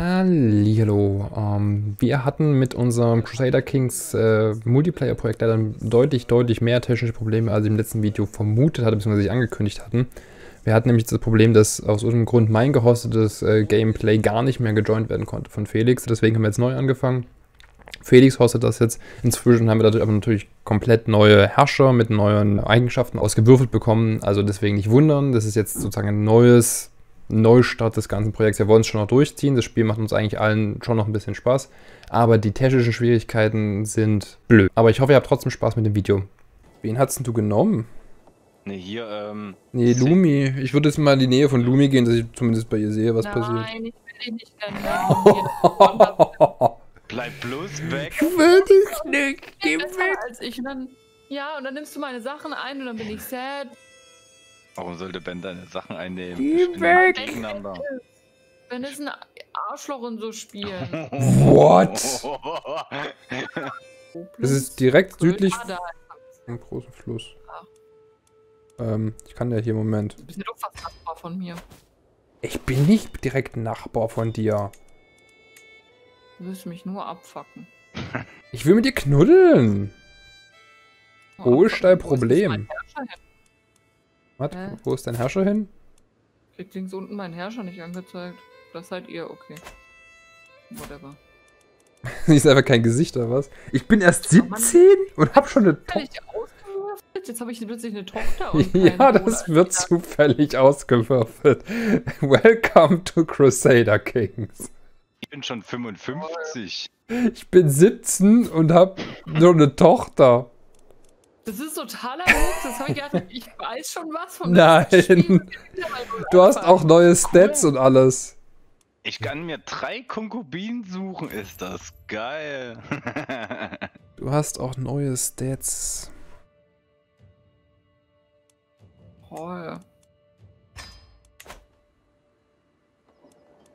Hallihallo. Wir hatten mit unserem Crusader Kings Multiplayer-Projekt leider deutlich mehr technische Probleme, als ich im letzten Video vermutet hatte, bzw. angekündigt hatten. Wir hatten nämlich das Problem, dass aus irgendeinem Grund mein gehostetes Gameplay gar nicht mehr gejoint werden konnte von Felix. Deswegen haben wir jetzt neu angefangen. Felix hostet das jetzt. Inzwischen haben wir dadurch aber natürlich komplett neue Herrscher mit neuen Eigenschaften ausgewürfelt bekommen. Also deswegen nicht wundern. Das ist jetzt sozusagen ein Neustart des ganzen Projekts. Wir wollen es schon noch durchziehen. Das Spiel macht uns eigentlich allen schon noch ein bisschen Spaß. Aber die technischen Schwierigkeiten sind blöd. Aber ich hoffe, ihr habt trotzdem Spaß mit dem Video. Wen hast denn du genommen? Ne, hier, nee, Lumi. Ich würde jetzt mal in die Nähe von Lumi gehen, dass ich zumindest bei ihr sehe, was passiert. Nein, ich will dich nicht. Bleib bloß weg. Ich will dich nicht. Geh weg. Als ich. Und dann, ja, und dann nimmst du meine Sachen ein und dann bin ich sad. Warum sollte Ben deine Sachen einnehmen? Geh weg. Ben ist ein Arschloch in so Spielen. What? Es ist direkt südlich im großen Fluss. Ich kann ja hier, Moment. Du bist nicht fast Nachbar von mir. Ich bin nicht direkt Nachbar von dir. Du willst mich nur abfacken. Ich will mit dir knuddeln. Wo ist dein Problem? Was? Wo ist dein Herrscher hin? Kriegt links unten meinen Herrscher nicht angezeigt. Das seid ihr, okay. Whatever. Sie ist einfach kein Gesicht oder was? Ich bin erst 17 und hab schon eine Tochter. Jetzt habe ich plötzlich eine Tochter und ja, das Bruder wird zufällig ausgewürfelt. Welcome to Crusader Kings. Ich bin schon 55. Ich bin 17 und habe nur eine Tochter. Das ist totaler Wuchs. Das habe ich gedacht, ich weiß schon was von Nein. Du hast auch neue Stats und alles. Ich kann mir 3 Konkubinen suchen. Ist das geil. Du hast auch neue Stats.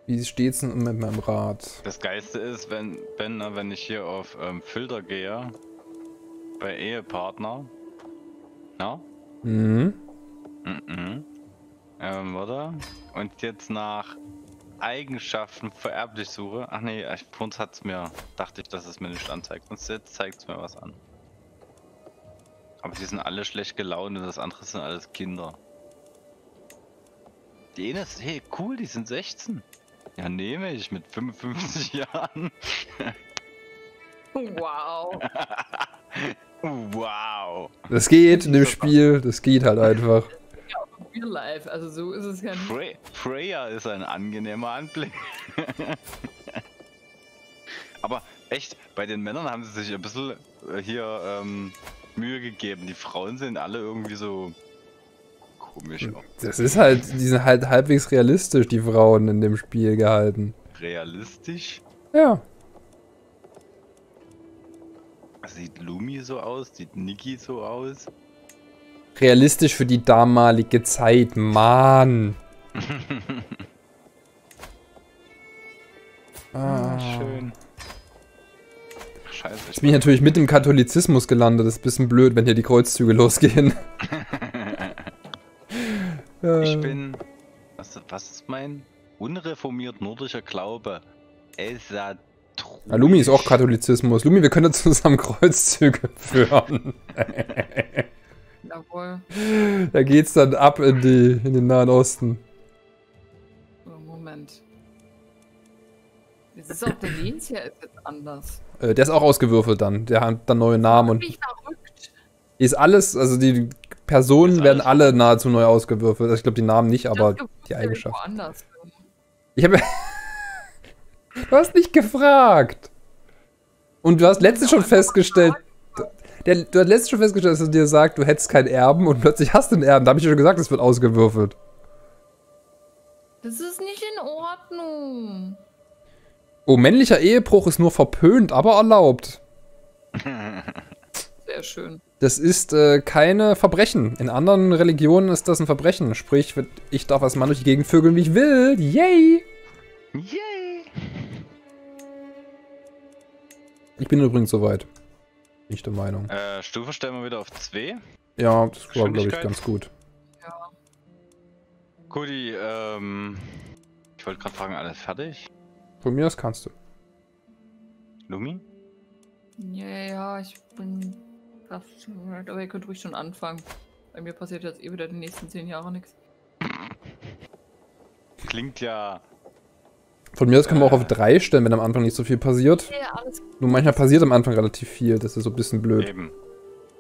Wie steht's denn mit meinem Rad? Das Geiste ist, wenn ich hier auf Filter gehe, bei Ehepartner, na? Warte. Und jetzt nach Eigenschaften vererblich suche. Ach nee, sonst hat's mir, dachte ich, dass es mir nicht anzeigt. Und jetzt zeigt's mir was an. Aber die sind alle schlecht gelaunt und das andere sind alles Kinder. Die eine ist, hey cool, die sind 16. Ja, nehme ich mit 55 Jahren. Wow. Wow. Das geht in dem Spiel, das geht halt einfach. Ja, real life, also so ist es ja nicht. Freya ist ein angenehmer Anblick. Aber echt, bei den Männern haben sie sich ein bisschen hier Mühe gegeben. Die Frauen sind alle irgendwie so komisch. Das ist halt, die sind halt halbwegs realistisch, die Frauen in dem Spiel gehalten. Realistisch? Ja. Sieht Lumi so aus? Sieht Niki so aus? Realistisch für die damalige Zeit, Mann. Ah, schön. Scheiße, ich bin natürlich mit dem Katholizismus gelandet. Das ist ein bisschen blöd, wenn hier die Kreuzzüge losgehen. Ich bin, was ist mein unreformiert nordischer Glaube? Lumi ist auch Katholizismus. Lumi, wir können zusammen Kreuzzüge führen. Jawohl. Da geht's dann ab in den Nahen Osten. Moment. Das ist auch der Lens hier ist jetzt anders. Der ist auch ausgewürfelt dann. Der hat dann neue Namen und. Bin ich verrückt. Ist alles, also die Personen werden alle nahezu neu ausgewürfelt. Also ich glaube die Namen nicht, aber die Eigenschaften. Ich habe. Du hast nicht gefragt. Und du hast letztens schon festgestellt. Du hast letztens schon festgestellt, dass er dir sagt, du hättest keinen Erben und plötzlich hast du einen Erben. Da habe ich dir schon gesagt, das wird ausgewürfelt. Das ist nicht in Ordnung. Oh, männlicher Ehebruch ist nur verpönt, aber erlaubt. Sehr schön. Das ist keine Verbrechen. In anderen Religionen ist das ein Verbrechen. Sprich, ich darf als Mann durch die Gegend vögeln, wie ich will. Yay! Yay! Ich bin übrigens soweit. Nicht der Meinung. Stufe stellen wir wieder auf 2. Ja, das war, glaube ich, ganz gut. Ja. Cody, ich wollte gerade fragen, alles fertig? Von mir aus kannst du. Lumi? Ja, ja, ich bin... Aber ihr könnt ruhig schon anfangen. Bei mir passiert jetzt eh wieder die nächsten 10 Jahre nichts. Klingt ja... Von mir aus kann man auch auf 3 stellen, wenn am Anfang nicht so viel passiert. Ja, alles gut. Nur manchmal passiert am Anfang relativ viel, das ist so ein bisschen blöd. Eben.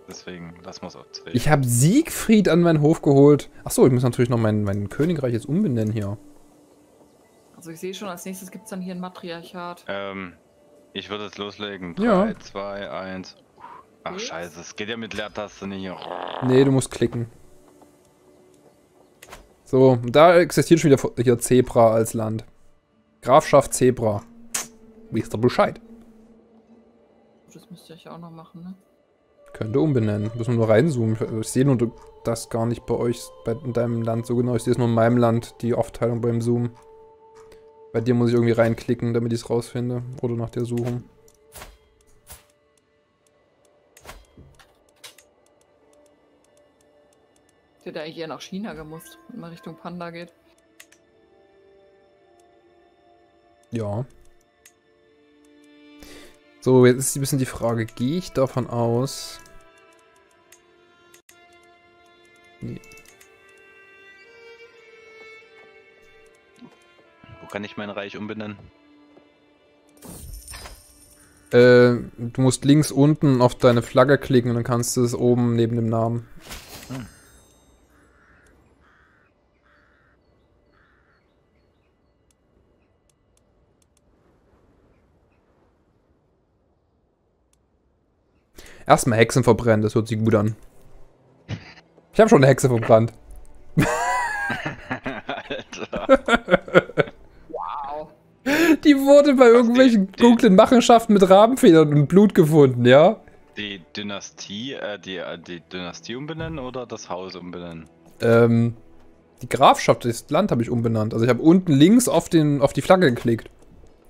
Deswegen lassen wir es auf 2. Ich habe Siegfried an meinen Hof geholt. Achso, ich muss natürlich noch mein Königreich jetzt umbenennen hier. Also ich sehe schon, als nächstes gibt es dann hier ein Matriarchat. Ich würde jetzt loslegen. 3, 2, 1. Ach scheiße, es geht ja mit Leertaste nicht. Nee, du musst klicken. So, da existiert schon wieder hier Zebra als Land. Grafschaft Zebra. Wisst ihr Bescheid? Das müsst ihr euch auch noch machen, ne? Könnte umbenennen. Müssen wir nur reinzoomen. Ich sehe nur das gar nicht bei euch, in deinem Land so genau. Ich sehe es nur in meinem Land, die Aufteilung beim Zoom. Bei dir muss ich irgendwie reinklicken, damit ich es rausfinde. Oder nach dir suchen. Ich hätte eigentlich eher nach China gemusst, wenn man Richtung Panda geht. Ja. So, jetzt ist ein bisschen die Frage, gehe ich davon aus? Nee. Wo kann ich mein Reich umbenennen? Du musst links unten auf deine Flagge klicken und dann kannst du es oben neben dem Namen. Hm. Erstmal Hexen verbrennen, das hört sich gut an. Ich habe schon eine Hexe verbrannt. Alter. Wow. Die wurde bei irgendwelchen dunklen Machenschaften mit Rabenfedern und Blut gefunden, ja? Die Dynastie, die Dynastie umbenennen oder das Haus umbenennen? Die Grafschaft, das Land habe ich umbenannt. Also ich habe unten links auf die Flagge geklickt.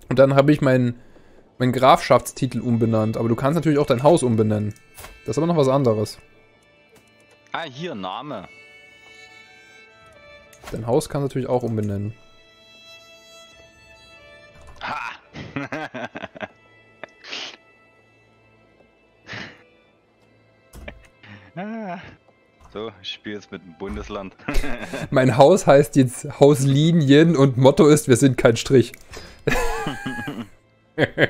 Und dann habe ich meinen Grafschaftstitel umbenannt, aber du kannst natürlich auch dein Haus umbenennen. Das ist aber noch was anderes. Ah, hier, Name. Dein Haus kannst du natürlich auch umbenennen. Ha! So, ich spiele jetzt mit dem Bundesland. Mein Haus heißt jetzt Hauslinien und Motto ist, wir sind kein Strich.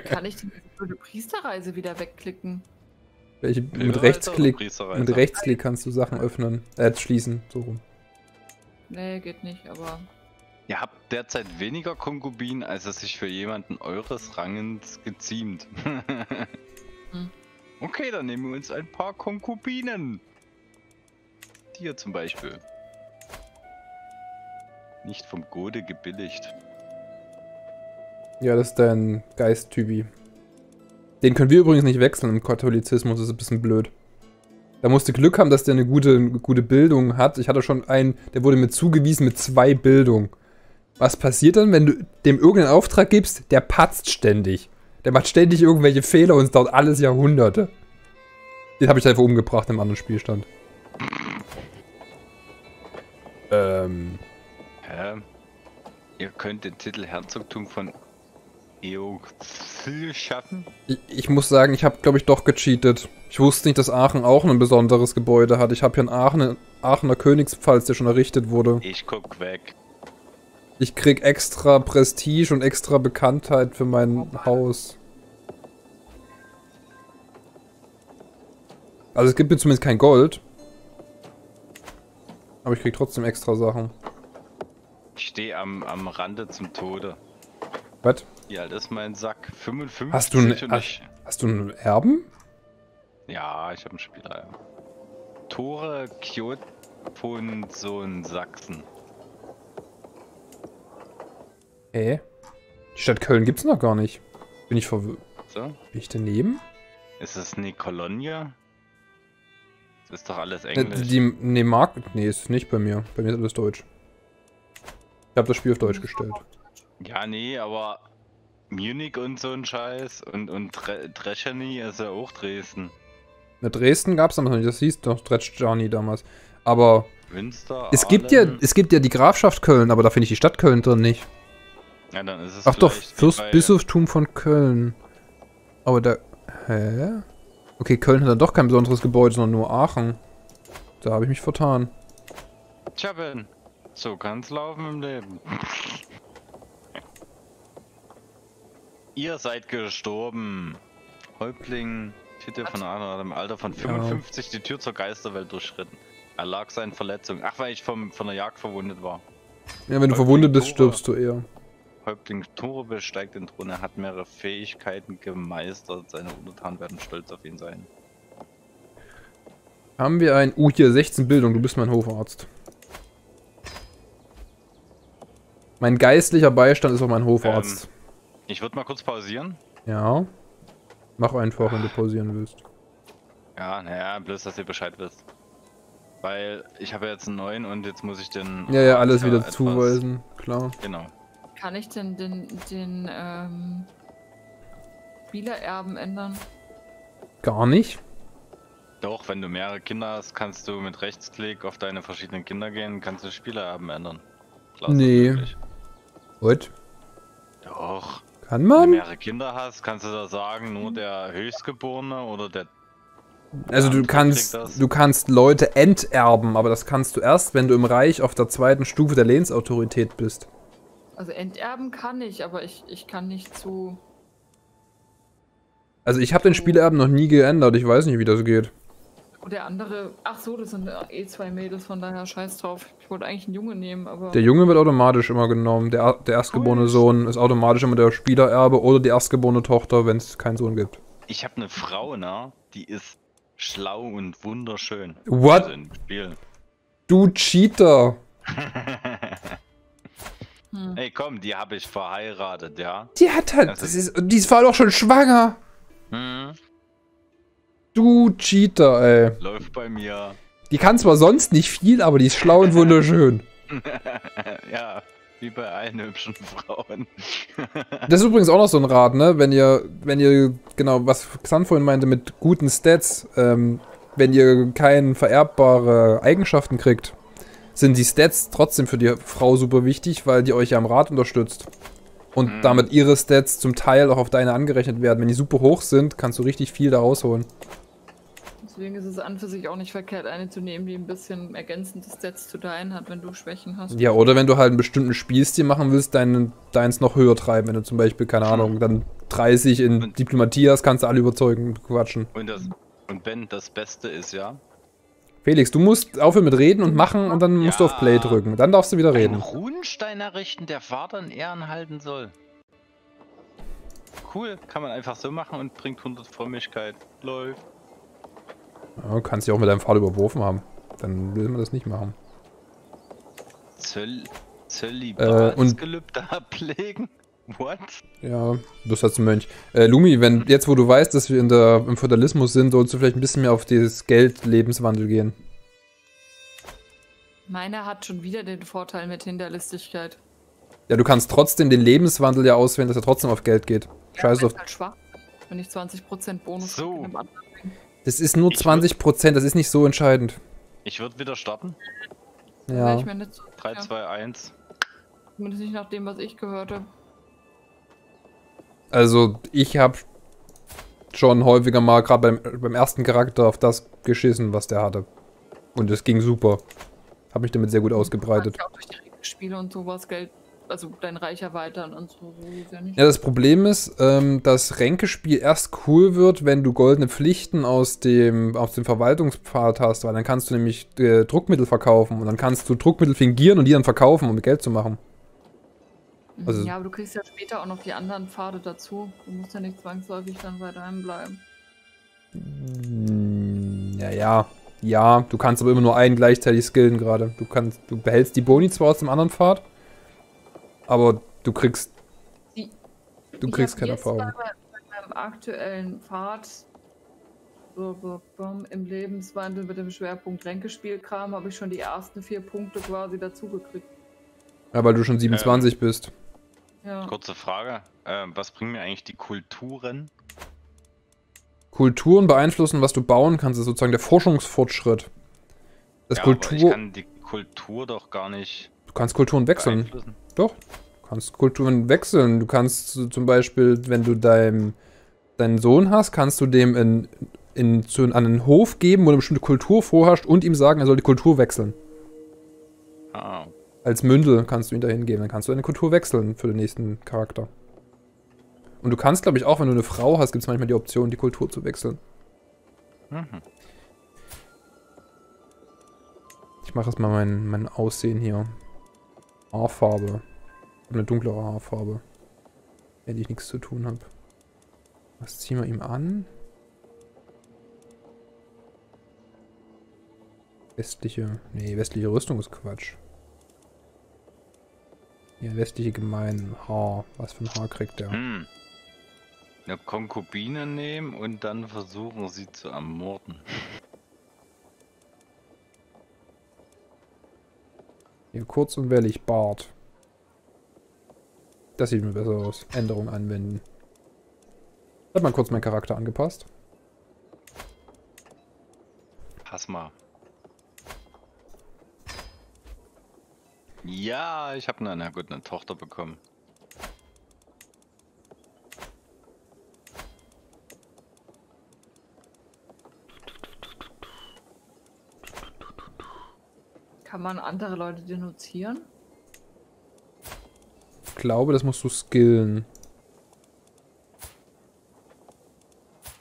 Kann ich die Priesterreise wieder wegklicken? Welche, mit Rechtsklick kannst du Sachen öffnen, schließen, so rum. Nee, geht nicht, aber... Ihr habt derzeit weniger Konkubinen, als es sich für jemanden eures Rangens geziemt. Hm. Okay, dann nehmen wir uns ein paar Konkubinen. Dir zum Beispiel. Nicht vom Gode gebilligt. Ja, das ist dein Geist-Typi. Den können wir übrigens nicht wechseln im Katholizismus, das ist ein bisschen blöd. Da musst du Glück haben, dass der eine gute Bildung hat. Ich hatte schon einen, der wurde mir zugewiesen mit 2 Bildungen. Was passiert dann, wenn du dem irgendeinen Auftrag gibst? Der patzt ständig. Der macht ständig irgendwelche Fehler und es dauert alles Jahrhunderte. Den habe ich einfach umgebracht im anderen Spielstand. Ihr könnt den Titel Herzogtum von... schaffen? Ich muss sagen, ich habe, glaube ich, doch gecheatet. Ich wusste nicht, dass Aachen auch ein besonderes Gebäude hat. Ich habe hier einen Aachener Königspfalz, der schon errichtet wurde. Ich guck weg. Ich krieg extra Prestige und extra Bekanntheit für mein Haus. Also es gibt mir zumindest kein Gold. Aber ich krieg trotzdem extra Sachen. Ich stehe am Rande zum Tode. Was? Ja, das ist mein Sack. 55. Hast du einen Erben? Ja, ich habe einen Spieler. Ja. Tore Kjot von Sohn Sachsen. Die Stadt Köln gibt's noch gar nicht. Bin ich verwirrt. So? Bin ich daneben? Ist es eine Kolonia? Das ist doch alles Englisch. Nee, ist nicht bei mir. Bei mir ist alles Deutsch. Ich habe das Spiel auf Deutsch gestellt. Ja, nee, aber Munich und so ein Scheiß und Dresden ist ja auch Dresden. Na, Dresden gab's damals noch nicht, das hieß doch Dresden damals. Aber Münster, es gibt ja die Grafschaft Köln, aber da finde ich die Stadt Köln drin nicht. Ja, dann ist es. Ach doch, Fürstbistumtum von Köln. Aber da. Hä? Okay, Köln hat dann doch kein besonderes Gebäude, sondern nur Aachen. Da habe ich mich vertan. Tja, Ben. So kann's laufen im Leben. Ihr seid gestorben. Häuptling Titel von Aachen hat im Alter von 55 die Tür zur Geisterwelt durchschritten. Er lag seinen Verletzungen. Ach, weil ich von der Jagd verwundet war. Ja, wenn du verwundet bist, stirbst du eher. Häuptling Tore besteigt den Thron, er hat mehrere Fähigkeiten gemeistert. Seine Untertanen werden stolz auf ihn sein. Haben wir ein... hier 16 Bildung, du bist mein Hofarzt. Mein geistlicher Beistand ist auch mein Hofarzt. Ich würde mal kurz pausieren. Ja. Mach einfach, wenn du pausieren willst. Ja, naja, bloß, dass ihr Bescheid wisst. Weil ich habe jetzt einen neuen und jetzt muss ich den... Ja, ja, alles wieder zuweisen, klar. Genau. Kann ich denn den Spielererben ändern? Gar nicht. Doch, wenn du mehrere Kinder hast, kannst du mit Rechtsklick auf deine verschiedenen Kinder gehen, kannst du Spielererben ändern. Klar, nee. What? Doch. Kann man? Wenn du mehrere Kinder hast, kannst du da sagen, nur der Höchstgeborene oder der... Also du kannst Leute enterben, aber das kannst du erst, wenn du im Reich auf der zweiten Stufe der Lehnsautorität bist. Also enterben kann ich, aber ich kann nicht zu... Also ich habe den Spielerben noch nie geändert, ich weiß nicht, wie das geht. Der andere... Ach so, das sind eh zwei Mädels, von daher scheiß drauf. Ich wollte eigentlich einen Junge nehmen, aber... Der Junge wird automatisch immer genommen. Der erstgeborene Sohn ist automatisch immer der Spielererbe oder die erstgeborene Tochter, wenn es keinen Sohn gibt. Ich habe eine Frau, ne? Die ist schlau und wunderschön. What? Also im Spiel. Du Cheater! Ey, komm, die habe ich verheiratet, ja? Die hat halt... Die war doch schon schwanger! Mhm. Du Cheater, ey. Läuft bei mir. Die kann zwar sonst nicht viel, aber die ist schlau und wunderschön. Ja, wie bei allen hübschen Frauen. Das ist übrigens auch noch so ein Rat, ne? Wenn ihr genau, was Xan vorhin meinte, mit guten Stats, wenn ihr keine vererbbaren Eigenschaften kriegt, sind die Stats trotzdem für die Frau super wichtig, weil die euch ja im Rat unterstützt. Und damit ihre Stats zum Teil auch auf deine angerechnet werden. Wenn die super hoch sind, kannst du richtig viel da rausholen. Deswegen ist es an für sich auch nicht verkehrt, eine zu nehmen, die ein bisschen ergänzende Stats zu deinen hat, wenn du Schwächen hast. Ja, oder wenn du halt einen bestimmten Spielstil machen willst, deins noch höher treiben. Wenn du zum Beispiel, keine Ahnung, dann 30 in Diplomatie hast, kannst du alle überzeugen, quatschen. Und Ben, das Beste ist ja... Felix, du musst aufhören mit Reden und Machen und dann musst du auf Play drücken. Dann darfst du wieder reden. Einen Runenstein errichten, der Vater in Ehren halten soll. Cool, kann man einfach so machen und bringt 100 Frömmigkeit. Läuft. Ja, kannst dich auch mit deinem Vater überworfen haben. Dann will man das nicht machen. Zölibatsgelübde ablegen? What? Ja, du hast einen Mönch. Lumi, wenn jetzt, wo du weißt, dass wir im Föderalismus sind, sollst du vielleicht ein bisschen mehr auf dieses Geld-Lebenswandel gehen. Meiner hat schon wieder den Vorteil mit Hinterlistigkeit. Ja, du kannst trotzdem den Lebenswandel ja auswählen, dass er trotzdem auf Geld geht. Ja, scheiß auf. Halt schwach, wenn ich 20% Bonus so. Das ist nur 20%, das ist nicht so entscheidend. Ich würde wieder starten. Ja. Ich meine, 3, 2, 1. Zumindest nicht nach dem, was ich gehört habe. Also, ich habe schon häufiger mal, gerade beim ersten Charakter, auf das geschissen, was der hatte. Und es ging super. Habe mich damit sehr gut ausgebreitet. Auch durch die Regelspiele und sowas Geld, also dein Reich erweitern und so. Ja, das Problem ist, dass Ränkespiel erst cool wird, wenn du goldene Pflichten aus dem Verwaltungspfad hast, weil dann kannst du nämlich Druckmittel verkaufen und dann kannst du Druckmittel fingieren und die dann verkaufen, um Geld zu machen. Also ja, aber du kriegst ja später auch noch die anderen Pfade dazu. Du musst ja nicht zwangsläufig dann bei deinem bleiben. Ja, du kannst aber immer nur einen gleichzeitig skillen gerade. Du behältst die Boni zwar aus dem anderen Pfad, aber du kriegst keine Erfahrung. Ich habe jetzt bei meinem aktuellen Pfad im Lebenswandel mit dem Schwerpunkt Ränkespielkram habe ich schon die ersten 4 Punkte quasi dazu gekriegt. Ja, weil du schon 27 bist. Ja. Kurze Frage, was bringen mir eigentlich die Kulturen? Kulturen beeinflussen, was du bauen kannst, ist sozusagen der Forschungsfortschritt. Das ja, aber ich kann die Kultur doch gar nicht. Du kannst Kulturen wechseln. Doch, kannst Kulturen wechseln. Du kannst zum Beispiel, wenn du deinen Sohn hast, kannst du dem an einen Hof geben, wo eine bestimmte Kultur vorherrscht und ihm sagen, er soll die Kultur wechseln. Ah. Als Mündel kannst du ihn dahin geben. Dann kannst du eine Kultur wechseln für den nächsten Charakter. Und du kannst, glaube ich, auch, wenn du eine Frau hast, gibt es manchmal die Option, die Kultur zu wechseln. Mhm. Ich mache jetzt mal mein Aussehen hier. Haarfarbe. Eine dunklere Haarfarbe. Wenn ich nichts zu tun habe. Was ziehen wir ihm an? Westliche Rüstung ist Quatsch. Ja, westliche gemein. Haar. Was für ein Haar kriegt der? Hm. Eine Konkubine nehmen und dann versuchen, sie zu ermorden. Hier kurz und wellig Bart. Das sieht mir besser aus. Änderung anwenden. Ich habe mal kurz meinen Charakter angepasst. Pass mal. Ja, ich habe eine Tochter bekommen. Kann man andere Leute denunzieren? Ich glaube, das musst du skillen.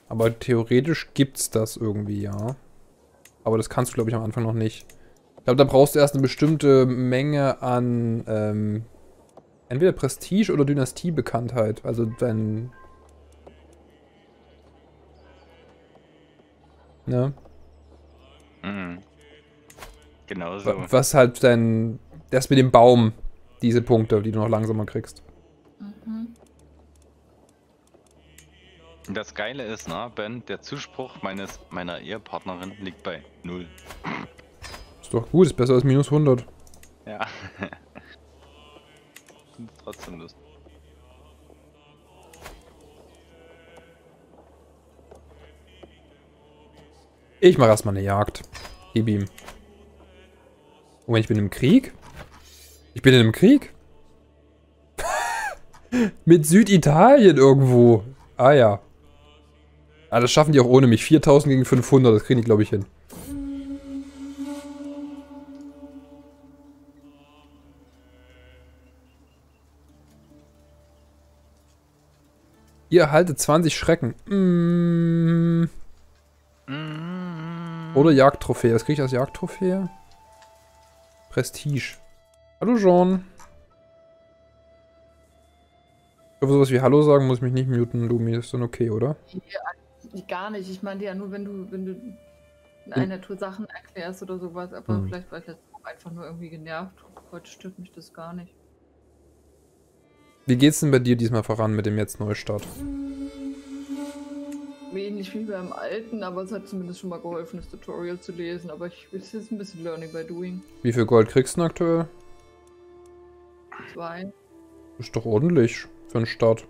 Aber theoretisch gibt's das irgendwie, ja. Aber das kannst du, glaube ich, am Anfang noch nicht. Ich glaube, da brauchst du erst eine bestimmte Menge an entweder Prestige oder Dynastiebekanntheit. Also dein... Ne? Mhm. Genau so. Was halt dein... Das mit dem Baum. Diese Punkte, die du noch langsamer kriegst. Mhm. Das Geile ist, na, Ben, der Zuspruch meiner Ehepartnerin liegt bei 0. Ist doch gut, ist besser als minus 100. Ja. Trotzdem lustig. Ich mache erstmal eine Jagd. Gib ihm. Moment, ich bin im Krieg? Ich bin in einem Krieg? Mit Süditalien irgendwo. Ah ja. Ah, das schaffen die auch ohne mich. 4000 gegen 500, das kriegen die, glaube ich, hin. Ihr erhaltet 20 Schrecken. Mm. Oder Jagdtrophäe. Was kriege ich als Jagdtrophäe? Prestige. Hallo, Jean. Ich glaube, sowas wie Hallo sagen muss ich mich nicht muten, Lumi. Ist dann okay, oder? Ja, gar nicht. Ich meinte ja nur, wenn du in einer Tour Sachen erklärst oder sowas. Aber vielleicht war ich jetzt auch einfach nur irgendwie genervt. Heute stört mich das gar nicht. Wie geht's denn bei dir diesmal voran mit dem jetzt Neustart? Ähnlich wie beim alten, aber es hat zumindest schon mal geholfen, das Tutorial zu lesen, aber es ist ein bisschen Learning by Doing. Wie viel Gold kriegst du denn aktuell? 2. Ist doch ordentlich für einen Start.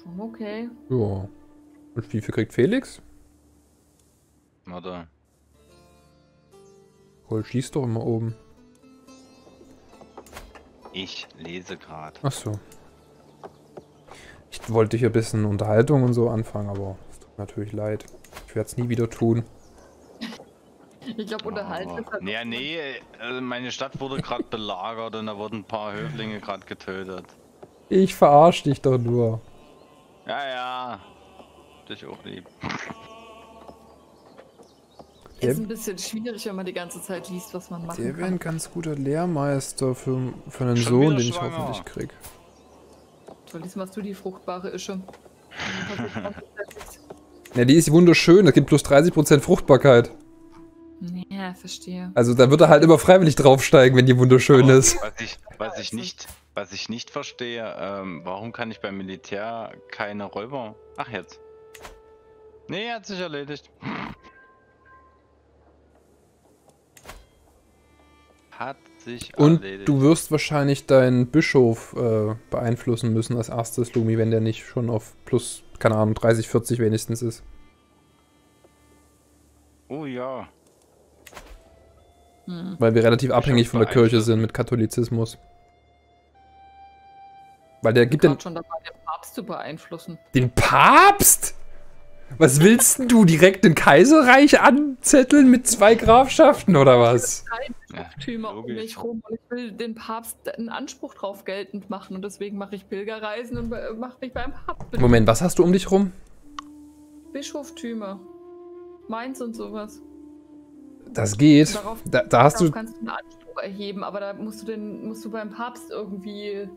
Schon okay. Ja. Und wie viel kriegt Felix? Warte. Gold schießt doch immer oben. Ich lese gerade. Ach so. Ich wollte hier ein bisschen Unterhaltung und so anfangen, aber es tut mir natürlich leid. Ich werde es nie wieder tun. Ich glaube, Unterhaltung ist halt... Ja, nee, meine Stadt wurde gerade belagert und da wurden ein paar Höflinge gerade getötet. Ich verarsch dich doch nur. Ja, ja. Dich auch lieb. Ist ein bisschen schwierig, wenn man die ganze Zeit liest, was man macht. Der wäre ein ganz guter Lehrmeister für einen Sohn, den ich hoffentlich kriege. Lies machst du die fruchtbare Ische. Ja, die ist wunderschön. Das gibt plus 30% Fruchtbarkeit. Ja, verstehe. Also da wird er halt immer freiwillig draufsteigen, wenn die wunderschön ist. Was ich nicht verstehe, warum kann ich beim Militär keine Räuber... Ach, jetzt. Nee, hat sich erledigt. Und du wirst wahrscheinlich deinen Bischof beeinflussen müssen als erstes, Lumi, wenn der nicht schon auf plus, keine Ahnung, 30, 40 wenigstens ist. Oh ja. Weil wir relativ abhängig von der Kirche sind mit Katholizismus. Weil der gibt den... schon dabei, den Papst zu beeinflussen. Den Papst? Was willst denn du? Direkt den Kaiserreich anzetteln mit 2 Grafschaften oder was? Ich habe Reichtümer um mich rum und ich will den Papst einen Anspruch drauf geltend machen und deswegen mache ich Pilgerreisen und mache mich beim Papst. Moment, was hast du um dich rum? Bischoftümer. Mainz und sowas. Das geht. Darauf, da hast du... kannst du einen Anspruch erheben, aber da musst du beim Papst irgendwie...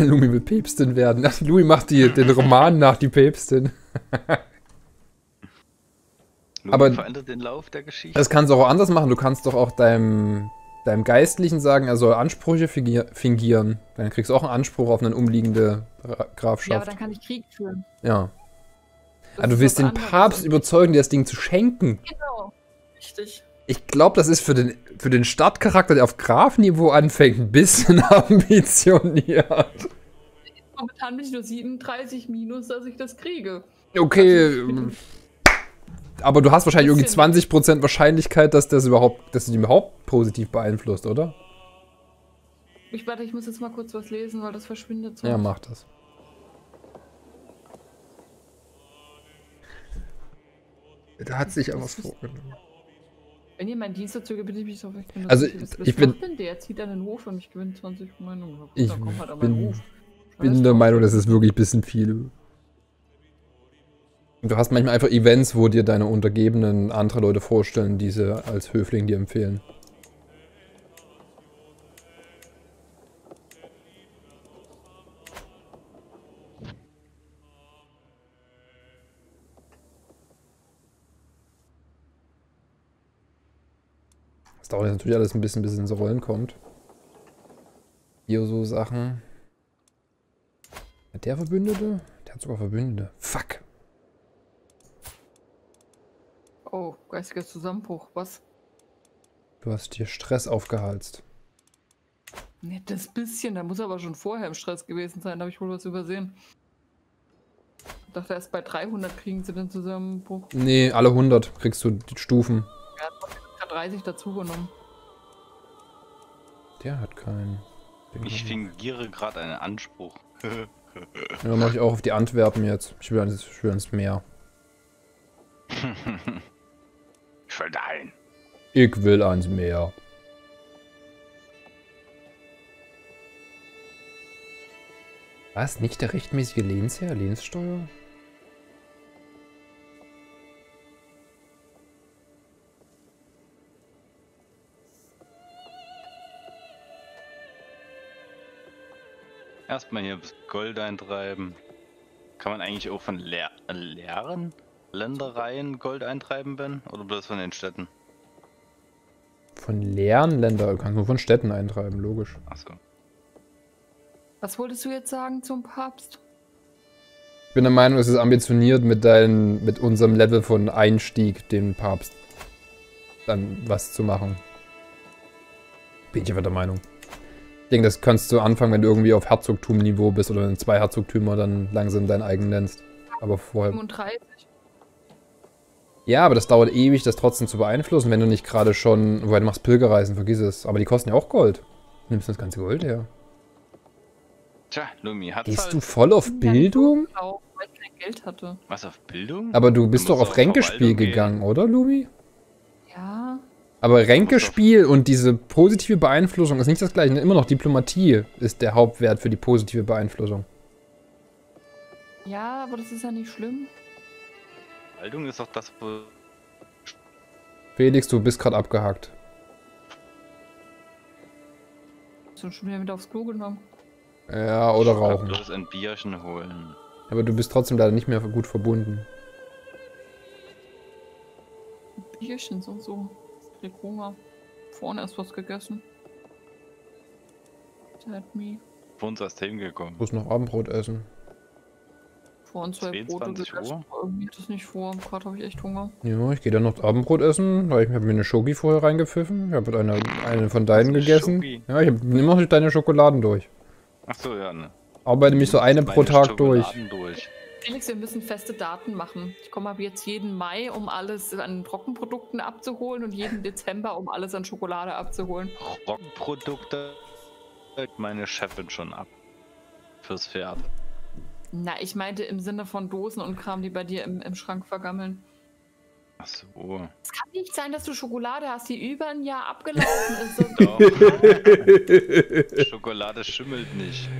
Lumi will Päpstin werden. Lumi macht den Roman nach die Päpstin. Aber verändert den Lauf der Geschichte. Das kannst du auch anders machen. Du kannst doch auch deinem Geistlichen sagen, er soll Ansprüche fingieren. Dann kriegst du auch einen Anspruch auf eine umliegende Grafschaft. Ja, aber dann kann ich Krieg führen. Ja. Also du willst den Papst überzeugen, dir das Ding zu schenken. Genau. Richtig. Ich glaube, das ist für den Startcharakter, der auf Grafniveau anfängt, ein bisschen ambitioniert. Momentan bin ich nur 37 minus, dass ich das kriege. Okay. Also, aber du hast wahrscheinlich irgendwie 20% Wahrscheinlichkeit, dass du die überhaupt positiv beeinflusst, oder? Ich muss jetzt mal kurz was lesen, weil das verschwindet so. Ja, mach das. Da hat sich aber was vorgenommen. Wenn ihr meinen Dienst dazu gebindet, bin ich so recht. Also, der zieht an den Hof und ich gewinne 20 Meinungen. Ich bin der Meinung, das ist wirklich ein bisschen viel. Du hast manchmal einfach Events, wo dir deine Untergebenen andere Leute vorstellen, die sie als Höfling dir empfehlen. Das dauert natürlich alles ein bisschen, bis es ins Rollen kommt. Hier so Sachen. Hat der Verbündete? Der hat sogar Verbündete. Fuck. Oh, geistiger Zusammenbruch. Was? Du hast dir Stress aufgehalst. Nettes bisschen. Da muss aber schon vorher im Stress gewesen sein. Da habe ich wohl was übersehen. Ich dachte, erst bei 300 kriegen sie den Zusammenbruch. Nee, alle 100 kriegst du die Stufen. Ja, das war 30 dazugenommen. Der hat keinen. Ich fingiere gerade einen Anspruch. Ja, mache ich auch auf die Antwerpen jetzt. Ich will ans Meer. Ich will dahin. Ich will ans Meer. Was? Nicht der rechtmäßige Lehnsherr? Lehnssteuer? Erstmal hier bis Gold eintreiben. Kann man eigentlich auch von leeren Ländereien Gold eintreiben, Ben? Oder bloß von den Städten? Von leeren Ländereien? Kannst du nur von Städten eintreiben, logisch. Achso. Was wolltest du jetzt sagen zum Papst? Ich bin der Meinung, es ist ambitioniert mit unserem Level von Einstieg, dem Papst dann was zu machen. Bin ich aber der Meinung. Ich denke, das kannst du anfangen, wenn du irgendwie auf Herzogtum-Niveau bist oder in 2 Herzogtümer dann langsam deinen eigenen nennst. Aber vorher... 35. Ja, aber das dauert ewig, das trotzdem zu beeinflussen, wenn du nicht gerade schon... Wobei, du machst Pilgerreisen, vergiss es. Aber die kosten ja auch Gold. Nimmst du das ganze Gold her. Tja, Lumi hat Gehst halt du voll auf Bildung? Auch, weil ich kein Geld hatte. Was, auf Bildung? Aber du bist doch auf Ränkespiel gegangen, oder, Lumi? Ja... Aber Ränkespiel und diese positive Beeinflussung ist nicht das gleiche. Immer noch Diplomatie ist der Hauptwert für die positive Beeinflussung. Ja, aber das ist ja nicht schlimm. Verwaltung ist doch das... Felix, du bist gerade abgehakt. Hast du schon wieder mit aufs Klo genommen? Ja, oder rauchen. Ich bloß ein Bierchen holen. Aber du bist trotzdem leider nicht mehr gut verbunden. Bierchen so so. Ich krieg Hunger. Vorne ist was gegessen. Vor uns ist Themen gekommen. Ich muss noch Abendbrot essen. Vor uns 2 Brote gegessen. Irgendwie geht das nicht vor. Gerade habe ich echt Hunger. Ja, ich gehe dann noch Abendbrot essen, weil ich habe mir eine Schoki vorher reingepfiffen. Ich habe eine von deinen gegessen. Schoki. Ja, ich nehme noch deine Schokoladen durch. Ach so, ja, ne. Arbeite mich so eine pro Tag durch. Felix, wir müssen feste Daten machen. Ich komme ab jetzt jeden Mai, um alles an Trockenprodukten abzuholen und jeden Dezember, um alles an Schokolade abzuholen. Trockenprodukte hält meine Chefin schon ab. fürs Pferd. Na, ich meinte im Sinne von Dosen und Kram, die bei dir im Schrank vergammeln. Ach so. Es kann nicht sein, dass du Schokolade hast, die über ein Jahr abgelaufen ist. Und doch. Schokolade schimmelt nicht.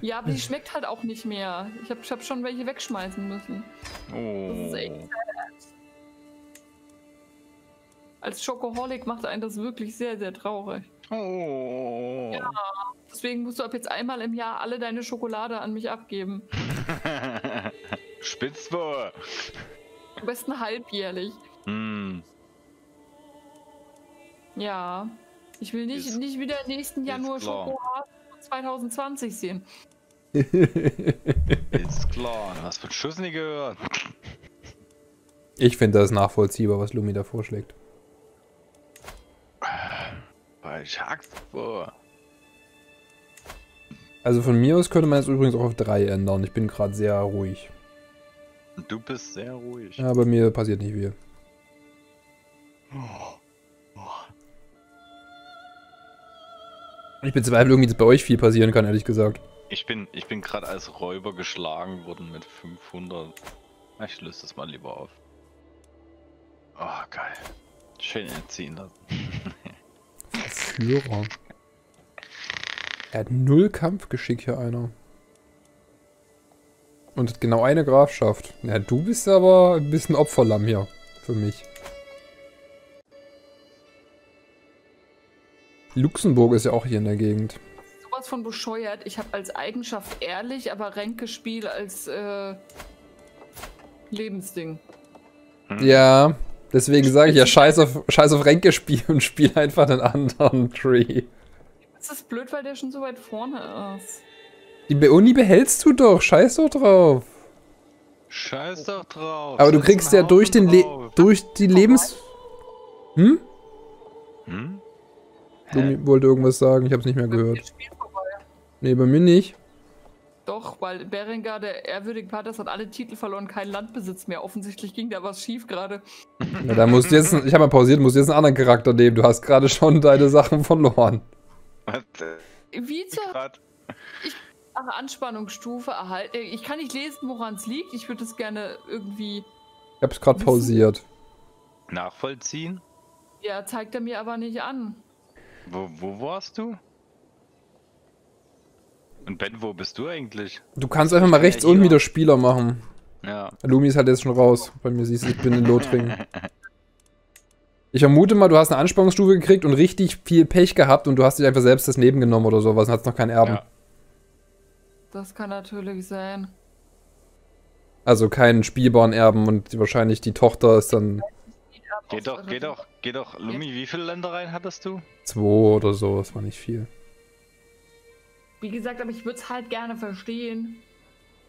Ja, aber die schmeckt halt auch nicht mehr. Ich hab schon welche wegschmeißen müssen. Oh. Das ist echt sad. Als Schokoholic macht einen das wirklich sehr, sehr traurig. Oh. Ja, deswegen musst du ab jetzt einmal im Jahr alle deine Schokolade an mich abgeben. Spitzbohr. Am besten halbjährlich. Mm. Ja, ich will nicht wieder nächsten Januar Schoko 2020 sehen. Ist klar, was für Schüssen die gehört. Ich finde das nachvollziehbar, was Lumi da vorschlägt. Also von mir aus könnte man es übrigens auch auf 3 ändern. Ich bin gerade sehr ruhig. Du bist sehr ruhig. Ja, bei mir passiert nicht viel. Ich bezweifle irgendwie, dass bei euch viel passieren kann, ehrlich gesagt. Ich bin gerade als Räuber geschlagen worden mit 500. Ich löse das mal lieber auf. Oh, geil. Schön entziehen lassen. Verführer. Er hat 0 Kampfgeschick hier einer. Und hat genau eine Grafschaft. Ja, du bist aber ein bisschen Opferlamm hier. Für mich. Luxemburg ist ja auch hier in der Gegend. Sowas von bescheuert. Ich habe als Eigenschaft ehrlich, aber Ränkespiel als Lebensding. Ja, deswegen sage ich ja scheiß auf Ränkespiel und spiel einfach einen anderen Tree. Das ist blöd, weil der schon so weit vorne ist. Die Uni behältst du doch, scheiß doch drauf. Scheiß doch drauf. Aber du kriegst ja durch den durch die Lebens... Hm? Hm? Du wollte irgendwas sagen, ich hab's nicht mehr gehört. Nee, bei mir nicht. Doch, weil Berengar, der ehrwürdige Pater, hat alle Titel verloren, kein Landbesitz mehr. Offensichtlich ging da was schief gerade. Ja, da musst du jetzt... Ich hab mal pausiert, musst jetzt einen anderen Charakter nehmen. Du hast gerade schon deine Sachen verloren. Wie zur... Ach, Anspannungsstufe erhalten. Ich kann nicht lesen, woran es liegt. Ich würde es gerne irgendwie... Ich hab's gerade pausiert. Nachvollziehen? Ja, zeigt er mir aber nicht an. Wo warst du? Und Ben, wo bist du eigentlich? Du kannst einfach mal rechts unten wieder Spieler machen. Ja. Lumi ist halt jetzt schon raus. Bei mir siehst du, ich bin in Lothringen. Ich vermute mal, du hast eine Anspannungsstufe gekriegt und richtig viel Pech gehabt und du hast dich einfach selbst das Leben genommen oder sowas und hast noch keinen Erben. Ja. Das kann natürlich sein. Also keinen spielbaren Erben und wahrscheinlich die Tochter ist dann... Geh doch. Lumi, wie viele Ländereien hattest du? 2 oder so, das war nicht viel. Wie gesagt, aber ich würde es halt gerne verstehen.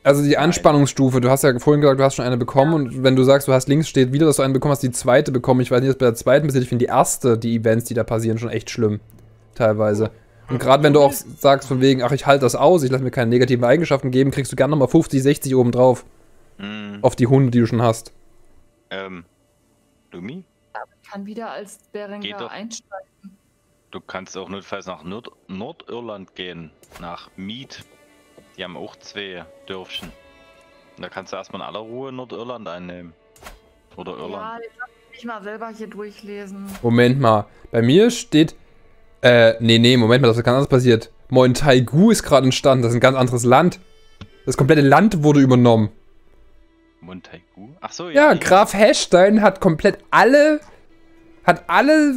Also die Anspannungsstufe, du hast ja vorhin gesagt, du hast schon eine bekommen und wenn du sagst, du hast links steht wieder, dass du eine bekommen hast, die zweite bekommen. Ich weiß nicht, was bei der zweiten passiert. Ich finde die erste, die Events, die da passieren, schon echt schlimm. Teilweise. Und gerade wenn du auch sagst von wegen, ach ich halte das aus, ich lasse mir keine negativen Eigenschaften geben, kriegst du gerne nochmal 50, 60 oben drauf. Mm. Auf die Hunde, die du schon hast. Lumi? Ich kann wieder als Berengar einsteigen. Du kannst auch notfalls nach Nordirland gehen, nach Meath. Die haben auch 2 Dörfchen. Und da kannst du erstmal in aller Ruhe Nordirland einnehmen. Oder Irland. Ja, ich kann mich mal selber hier durchlesen. Moment mal, bei mir steht... nee, Moment mal, das ist ganz anders passiert. Montaigu ist gerade entstanden, das ist ein ganz anderes Land. Das komplette Land wurde übernommen. Montaigu? Achso, ja. Ja, Graf Hechstein hat komplett alle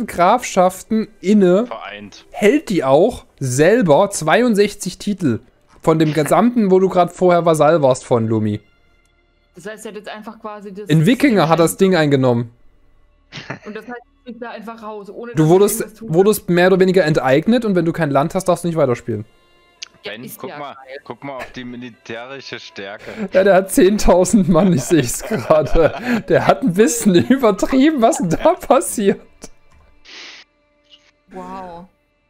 Grafschaften inne. Vereint. Hält die auch selber 62 Titel. Von dem gesamten, wo du gerade vorher Vasall warst von Lumi. Das heißt, er hat jetzt einfach quasi das... In Wikinger hat das Ding eingenommen. Und das heißt, da einfach raus, ohne du wurdest mehr oder weniger enteignet und wenn du kein Land hast, darfst du nicht weiterspielen. Ben, ja, guck mal auf die militärische Stärke. Ja, der hat 10.000 Mann, ich sehe es gerade. Der hat ein bisschen übertrieben, was da passiert. Wow.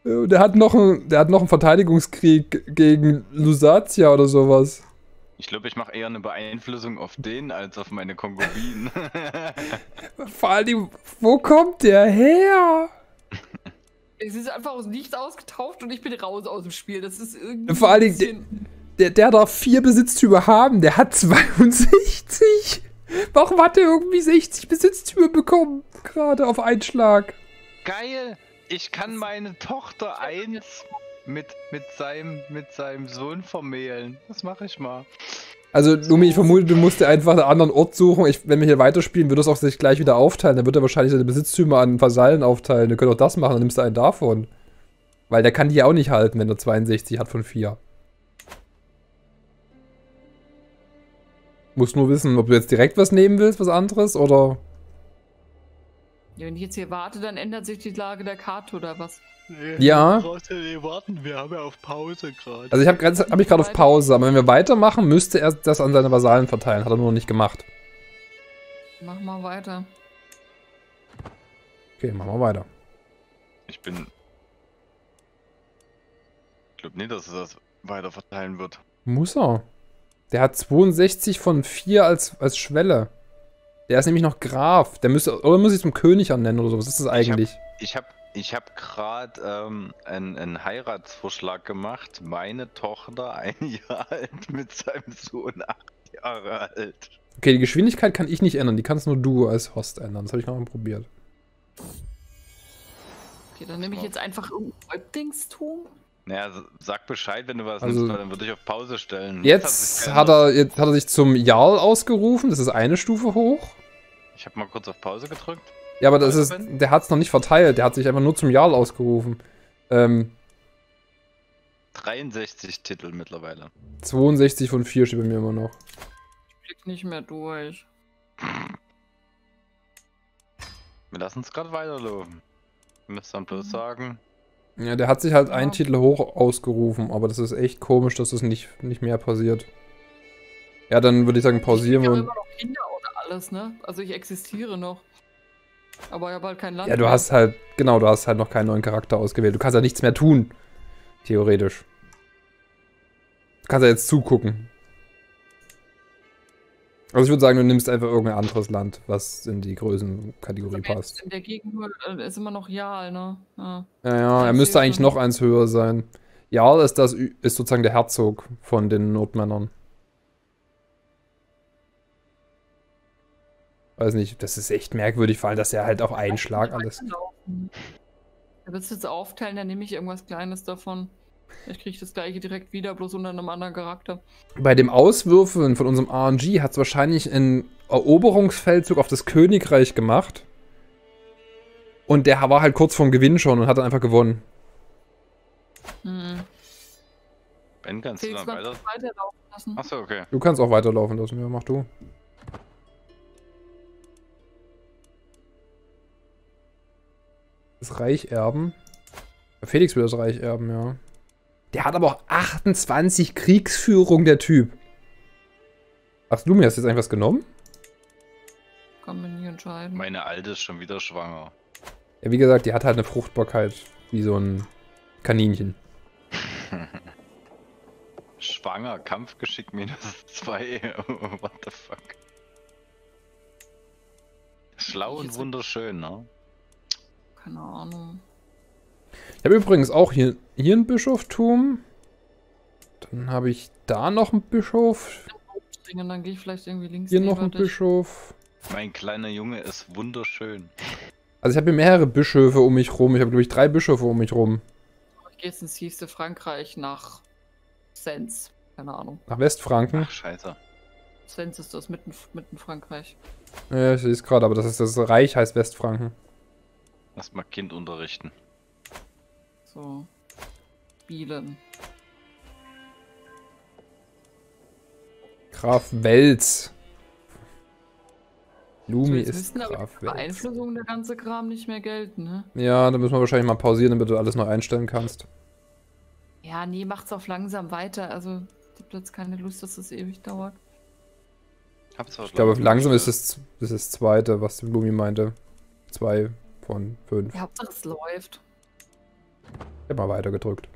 Der hat noch einen Verteidigungskrieg gegen Lusatia oder sowas. Ich glaube, ich mache eher eine Beeinflussung auf den als auf meine Konkubinen. Vor allem, wo kommt der her? Es ist einfach aus nichts ausgetaucht und ich bin raus aus dem Spiel. Das ist irgendwie. Vor allem, Der darf 4 Besitztümer haben. Der hat 62. Warum hat er irgendwie 60 Besitztümer bekommen? Gerade auf einen Schlag. Geil. Ich kann meine Tochter 1 mit seinem Sohn vermählen. Das mache ich mal. Also, Lumi, ich vermute, du musst dir einfach einen anderen Ort suchen. Wenn wir hier weiterspielen, wird das auch sich gleich wieder aufteilen. Dann wird er wahrscheinlich seine Besitztümer an Vasallen aufteilen. Du könnt auch das machen, dann nimmst du einen davon. Weil der kann die ja auch nicht halten, wenn er 62 hat von 4. Musst nur wissen, ob du jetzt direkt was nehmen willst, was anderes, oder... Ja, wenn ich jetzt hier warte, dann ändert sich die Lage der Karte, oder was? Nee, ja. Du brauchst ja nicht warten, wir haben ja auf Pause gerade. Also ich hab mich gerade auf Pause, aber wenn wir weitermachen, müsste er das an seine Vasallen verteilen. Hat er nur noch nicht gemacht. Mach mal weiter. Okay, mach mal weiter. Ich glaube nicht, dass er das weiter verteilen wird. Muss er. Der hat 62 von 4 als Schwelle. Der ist nämlich noch Graf. Der müsste, oder muss ich zum König annennen oder so? Was ist das eigentlich? Ich hab gerade einen Heiratsvorschlag gemacht. Meine Tochter 1 Jahr alt mit seinem Sohn 8 Jahre alt. Okay, die Geschwindigkeit kann ich nicht ändern. Die kannst nur du als Host ändern. Das habe ich noch mal probiert. Okay, dann nehme ich jetzt einfach irgendein Häuptlingstum. Naja, sag Bescheid, wenn du was nimmst, dann würde ich auf Pause stellen. Jetzt hat er sich zum Jarl ausgerufen, das ist eine Stufe hoch. Ich habe mal kurz auf Pause gedrückt. Ja, aber das ist, der hat es noch nicht verteilt, der hat sich einfach nur zum Jarl ausgerufen. 63 Titel mittlerweile. 62 von 4 steht bei mir immer noch. Ich blick nicht mehr durch. Wir lassen es gerade weiterlaufen. Wir müssen dann bloß sagen... Ja, der hat sich halt einen Titel hoch ausgerufen, aber das ist echt komisch, dass das nicht mehr passiert. Ja, dann würde ich sagen, pausieren wir. Ich habe immer noch Kinder oder alles, ne? Also ich existiere noch. Aber ich habe halt kein Land. Ja, du hast halt, genau, du hast halt noch keinen neuen Charakter ausgewählt. Du kannst ja nichts mehr tun, theoretisch. Du kannst ja jetzt zugucken. Also ich würde sagen, du nimmst einfach irgendein anderes Land, was in die Größenkategorie passt. In der Gegend ist immer noch Jarl, ne? Ja, er müsste eigentlich noch eins höher sein. Jarl ist sozusagen der Herzog von den Nordmännern. Weiß nicht, das ist echt merkwürdig, vor allem, dass er halt auch einen Schlag alles... Er wird es jetzt aufteilen, dann nehme ich irgendwas Kleines davon. Ich kriege das gleiche direkt wieder, bloß unter einem anderen Charakter. Bei dem Auswürfeln von unserem RNG hat es wahrscheinlich einen Eroberungsfeldzug auf das Königreich gemacht. Und der war halt kurz vorm Gewinn schon und hat dann einfach gewonnen. Hm. Ben, kannst du dann weiterlaufen lassen? Achso, okay. Du kannst auch weiterlaufen lassen, ja, mach du. Das Reich erben. Felix will das Reich erben, ja. Der hat aber auch 28 Kriegsführung, der Typ. Ach, Lumi, hast du jetzt eigentlich was genommen? Kann man nie entscheiden. Meine Alte ist schon wieder schwanger. Ja, wie gesagt, die hat halt eine Fruchtbarkeit wie so ein Kaninchen. Schwanger, Kampfgeschick -2. What the fuck? Schlau und wunderschön, ne? Keine Ahnung. Ich habe übrigens auch hier ein Bischoftum. Dann habe ich da noch einen Bischof. Dann gehe ich vielleicht irgendwie links hier noch einen Bischof. Mein kleiner Junge ist wunderschön. Also ich habe hier mehrere Bischöfe um mich rum. Ich habe, glaube ich, 3 Bischöfe um mich rum. Ich gehe jetzt ins tiefste Frankreich nach Sens. Keine Ahnung. Nach Westfranken? Ach, scheiße. Sens ist das mitten Frankreich. Ja, ich sehe es gerade, aber das ist das Reich heißt Westfranken. Lass mal Kind unterrichten. So, Bielen. Graf Wels. Lumi ist Graf Wels. Einflussung der ganze Kram nicht mehr gelten, ne? Ja, da müssen wir wahrscheinlich mal pausieren, damit du alles neu einstellen kannst. Ja, nee, macht's auch langsam weiter. Also, ich hab jetzt keine Lust, dass das ewig dauert. Ich glaube, langsam ist das ist das zweite, was Lumi meinte. 2 von 5. Ja, Hauptsache es läuft. Ich hab mal weiter gedrückt.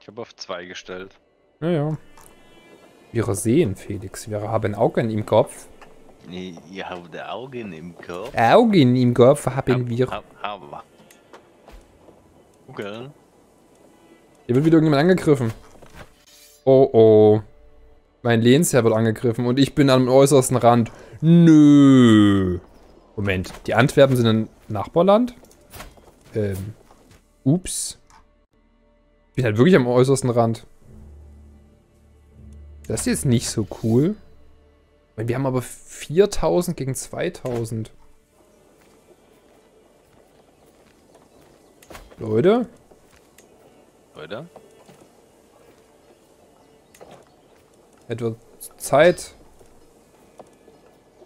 Ich habe auf 2 gestellt. Naja. Wir sehen, Felix. Wir haben Augen im Kopf. Nee, ihr habt Augen im Kopf. Augen im Kopf haben wir. Okay. Hier wird wieder irgendjemand angegriffen. Oh, oh. Mein Lehnsherr wird angegriffen und ich bin am äußersten Rand. Nö. Moment, die Antwerpen sind ein Nachbarland? Ups. Ich bin halt wirklich am äußersten Rand. Das ist jetzt nicht so cool. Wir haben aber 4000 gegen 2000. Leute? Leute? Etwa Zeit,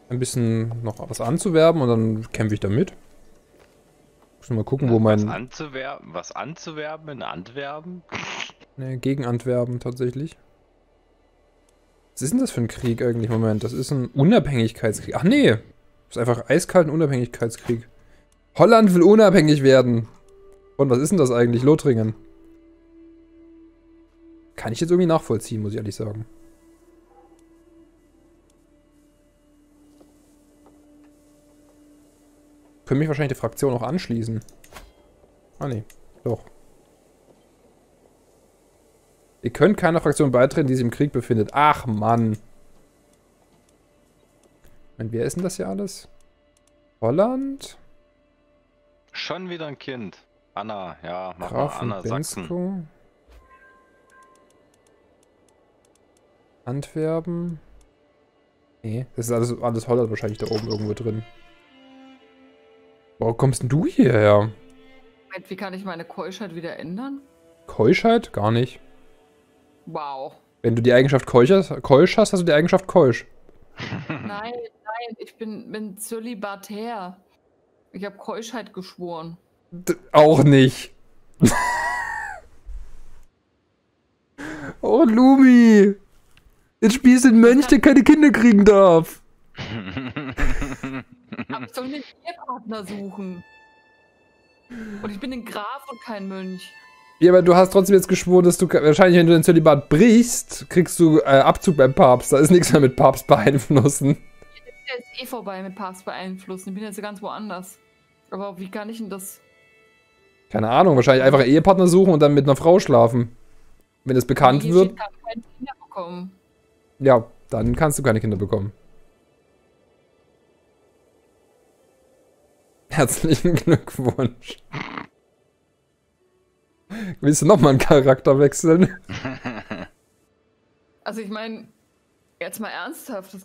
ein bisschen noch was anzuwerben und dann kämpfe ich damit. Muss mal gucken, wo mein... Was anzuwerben in Antwerpen? Ne, gegen Antwerpen tatsächlich. Was ist denn das für ein Krieg eigentlich? Moment, das ist ein Unabhängigkeitskrieg. Ach nee, das ist einfach eiskalt ein Unabhängigkeitskrieg. Holland will unabhängig werden. Und was ist denn das eigentlich? Lothringen. Kann ich jetzt irgendwie nachvollziehen, muss ich ehrlich sagen. Können mich wahrscheinlich der Fraktion auch anschließen. Ah nee, doch. Ihr könnt keiner Fraktion beitreten, die sich im Krieg befindet. Ach Mann. Und wer ist denn das hier alles? Holland? Schon wieder ein Kind. Anna, ja, mach mal Anna Sachsen. Antwerpen. Nee, das ist alles Holland wahrscheinlich da oben irgendwo drin. Warum kommst denn du hierher? Wie kann ich meine Keuschheit wieder ändern? Keuschheit? Gar nicht. Wow. Wenn du die Eigenschaft keusch hast, hast du die Eigenschaft keusch. Nein, ich bin zölibatär. Ich habe Keuschheit geschworen. Auch nicht. Oh, Lumi. Jetzt spielst du den Mönch, der keine Kinder kriegen darf. Aber ich soll mir einen Ehepartner suchen. Und ich bin ein Graf und kein Mönch. Ja, aber du hast trotzdem jetzt geschworen, dass du wahrscheinlich, wenn du den Zölibat brichst, kriegst du Abzug beim Papst. Da ist nichts mehr mit Papst beeinflussen. Das ist ja jetzt eh vorbei mit Papst beeinflussen. Ich bin jetzt ganz woanders. Aber wie kann ich denn das? Keine Ahnung, wahrscheinlich einfach einen Ehepartner suchen und dann mit einer Frau schlafen. Wenn das bekannt wird. Ich kann keine Kinder bekommen. Ja, dann kannst du keine Kinder bekommen. Herzlichen Glückwunsch. Willst du nochmal einen Charakter wechseln? Also ich meine, jetzt mal ernsthaft.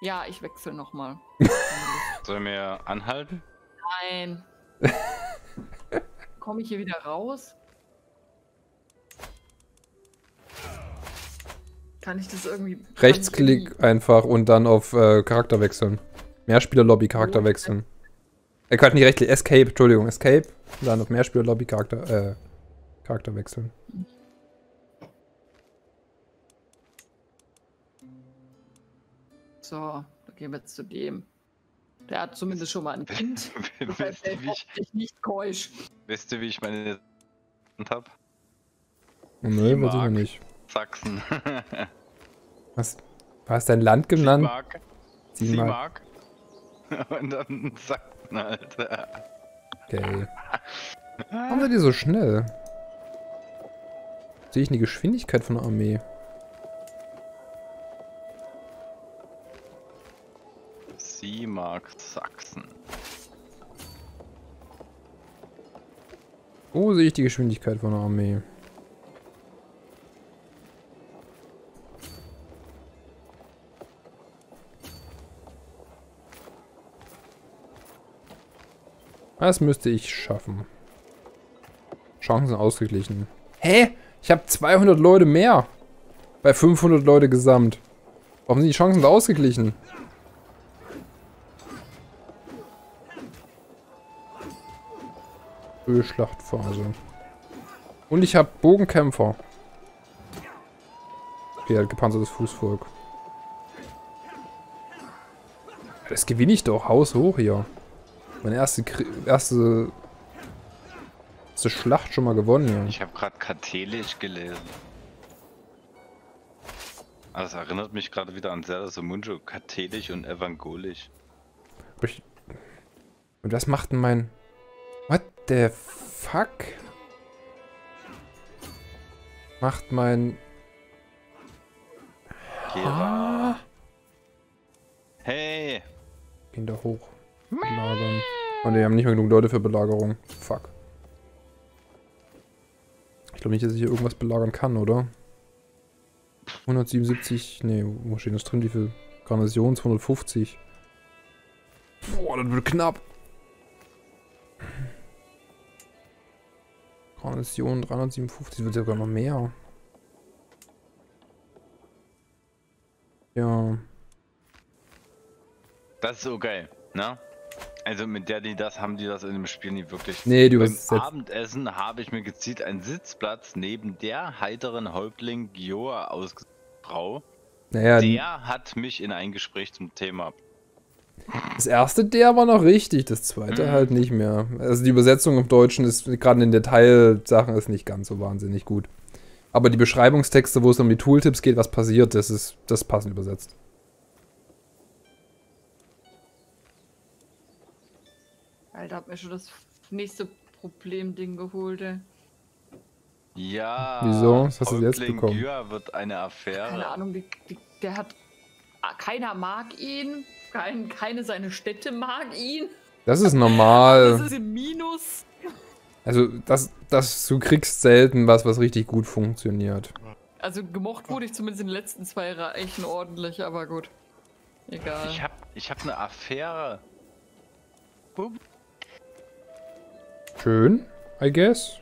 Ja, ich wechsle nochmal. Sollen wir anhalten? Nein. Komme ich hier wieder raus? Kann ich das irgendwie... Rechtsklick einfach und dann auf Charakter wechseln. Mehrspieler-Lobby, Charakter wechseln. Er kann nicht rechtlich... Escape, Entschuldigung. Escape. Und dann auf Mehrspieler-Lobby, Charakter wechseln. So, dann gehen wir jetzt zu dem. Der hat zumindest schon mal ein Kind. Wisst ihr, wie ich meine Hand habe? Nee, weiß ich nicht. Sachsen. Was dein Land genannt? Siemark. Und dann Sachsen, Alter. Okay. Warum seid ihr so schnell? Sehe ich eine Geschwindigkeit von der Armee? Siemark, Sachsen. Wo sehe ich die Geschwindigkeit von der Armee? Das müsste ich schaffen. Chancen ausgeglichen. Hä? Ich habe 200 Leute mehr. Bei 500 Leute gesamt. Warum sind die Chancen da ausgeglichen? Ölschlachtphase. Und ich habe Bogenkämpfer. Okay, halt gepanzertes Fußvolk. Das gewinne ich doch. Haus hoch hier. Meine erste Schlacht schon mal gewonnen, ja. Ich habe gerade Kathelisch gelesen. Also das erinnert mich gerade wieder an Serdar Somunjo. Kathelisch und Evangelisch. Und was macht denn mein... What the fuck macht mein... Ah. Hey! Gehen da hoch. Belagern. Oh ne, wir haben nicht mehr genug Leute für Belagerung. Fuck. Ich glaube nicht, dass ich hier irgendwas belagern kann, oder? 177... Ne, wo steht das drin? Wie viel? Garnison? 250. Boah, das wird knapp. Garnison 357, wird sogar noch mehr. Ja. Das ist so geil, ne? Also mit der, die das, haben die das in dem Spiel nie wirklich. Nee, du bist. Beim Abendessen habe ich mir gezielt einen Sitzplatz neben der heiteren Häuptling Gioa ausgesucht. Naja, der hat mich in ein Gespräch zum Thema. Das erste der war noch richtig, das zweite halt nicht mehr. Also die Übersetzung im Deutschen ist gerade in den Detailsachen ist nicht ganz so wahnsinnig gut. Aber die Beschreibungstexte, wo es um die Tooltips geht, was passiert, das ist das passend übersetzt. Alter, hab mir schon das nächste Problem-Ding geholt, ey. Ja. Wieso? Was hast du jetzt bekommen? Gür wird eine Affäre. Keine Ahnung, der hat... Keiner mag ihn. Keine seiner Städte mag ihn. Das ist normal. Das ist im Minus. Also, du kriegst selten was richtig gut funktioniert. Also, gemocht wurde ich zumindest in den letzten zwei Reichen ordentlich, aber gut. Egal. Ich hab eine Affäre. Boom. Schön, I guess.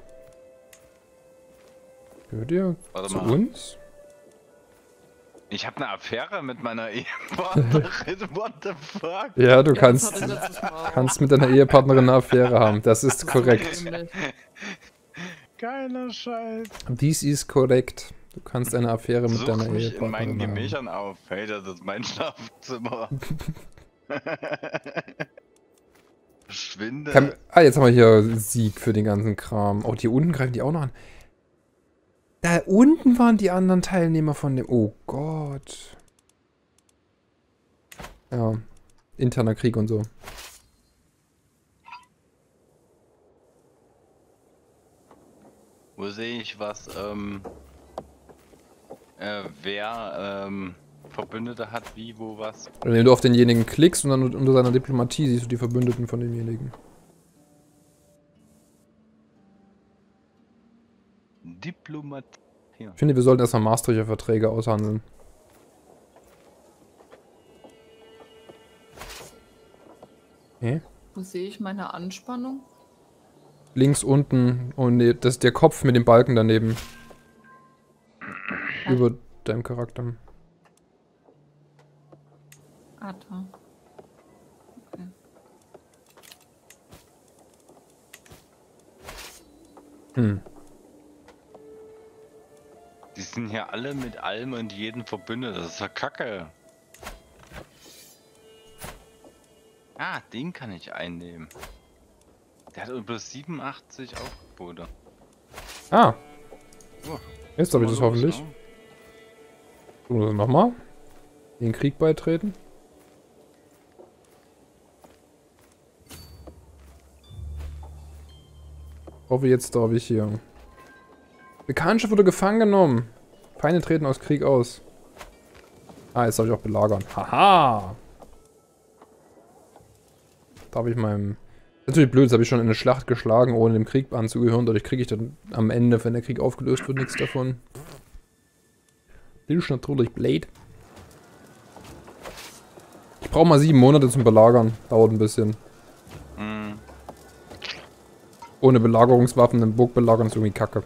Hört ihr zu uns? Ich habe eine Affäre mit meiner Ehepartnerin, what the fuck? Ja, du kannst mit deiner Ehepartnerin eine Affäre haben, das ist korrekt. Geiler Scheiß. Dies ist korrekt. Du kannst eine Affäre mit deiner Ehepartnerin haben. Such mich in meinen Gemächern auf, hey, das ist mein Schlafzimmer. Verschwinde. Jetzt haben wir hier Sieg für den ganzen Kram. Oh, hier unten greifen die auch noch an. Da unten waren die anderen Teilnehmer von dem... Oh Gott. Ja. Interner Krieg und so. Wo sehe ich was, wer, Verbündete hat, wie, wo, was? Wenn du auf denjenigen klickst und dann unter seiner Diplomatie siehst du die Verbündeten von demjenigen. Diplomatie. Ich finde, wir sollten erstmal Maastrichter Verträge aushandeln. Hä? Wo sehe ich meine Anspannung? Links unten. Und das ist der Kopf mit dem Balken daneben. Ja. Über deinem Charakter. Alter. Okay. Hm. Die sind hier alle mit allem und jedem verbündet, das ist ja Kacke. Ah, den kann ich einnehmen. Der hat über 87 Aufgebote. Ah. Oh, jetzt habe ich das hoffentlich. Tun wir das nochmal. Den Krieg beitreten. Hoffe jetzt darf ich hier... Bekanntschaft wurde gefangen genommen. Feinde treten aus Krieg aus. Ah, jetzt soll ich auch belagern. Haha! Darf ich meinem... Das ist natürlich blöd, das habe ich schon in eine Schlacht geschlagen, ohne dem Krieg anzugehören. Dadurch kriege ich dann am Ende, wenn der Krieg aufgelöst wird, nichts davon. Das ist natürlich blöd. Ich brauche mal 7 Monate zum Belagern. Dauert ein bisschen. Ohne Belagerungswaffen eine Burg belagern ist irgendwie kacke.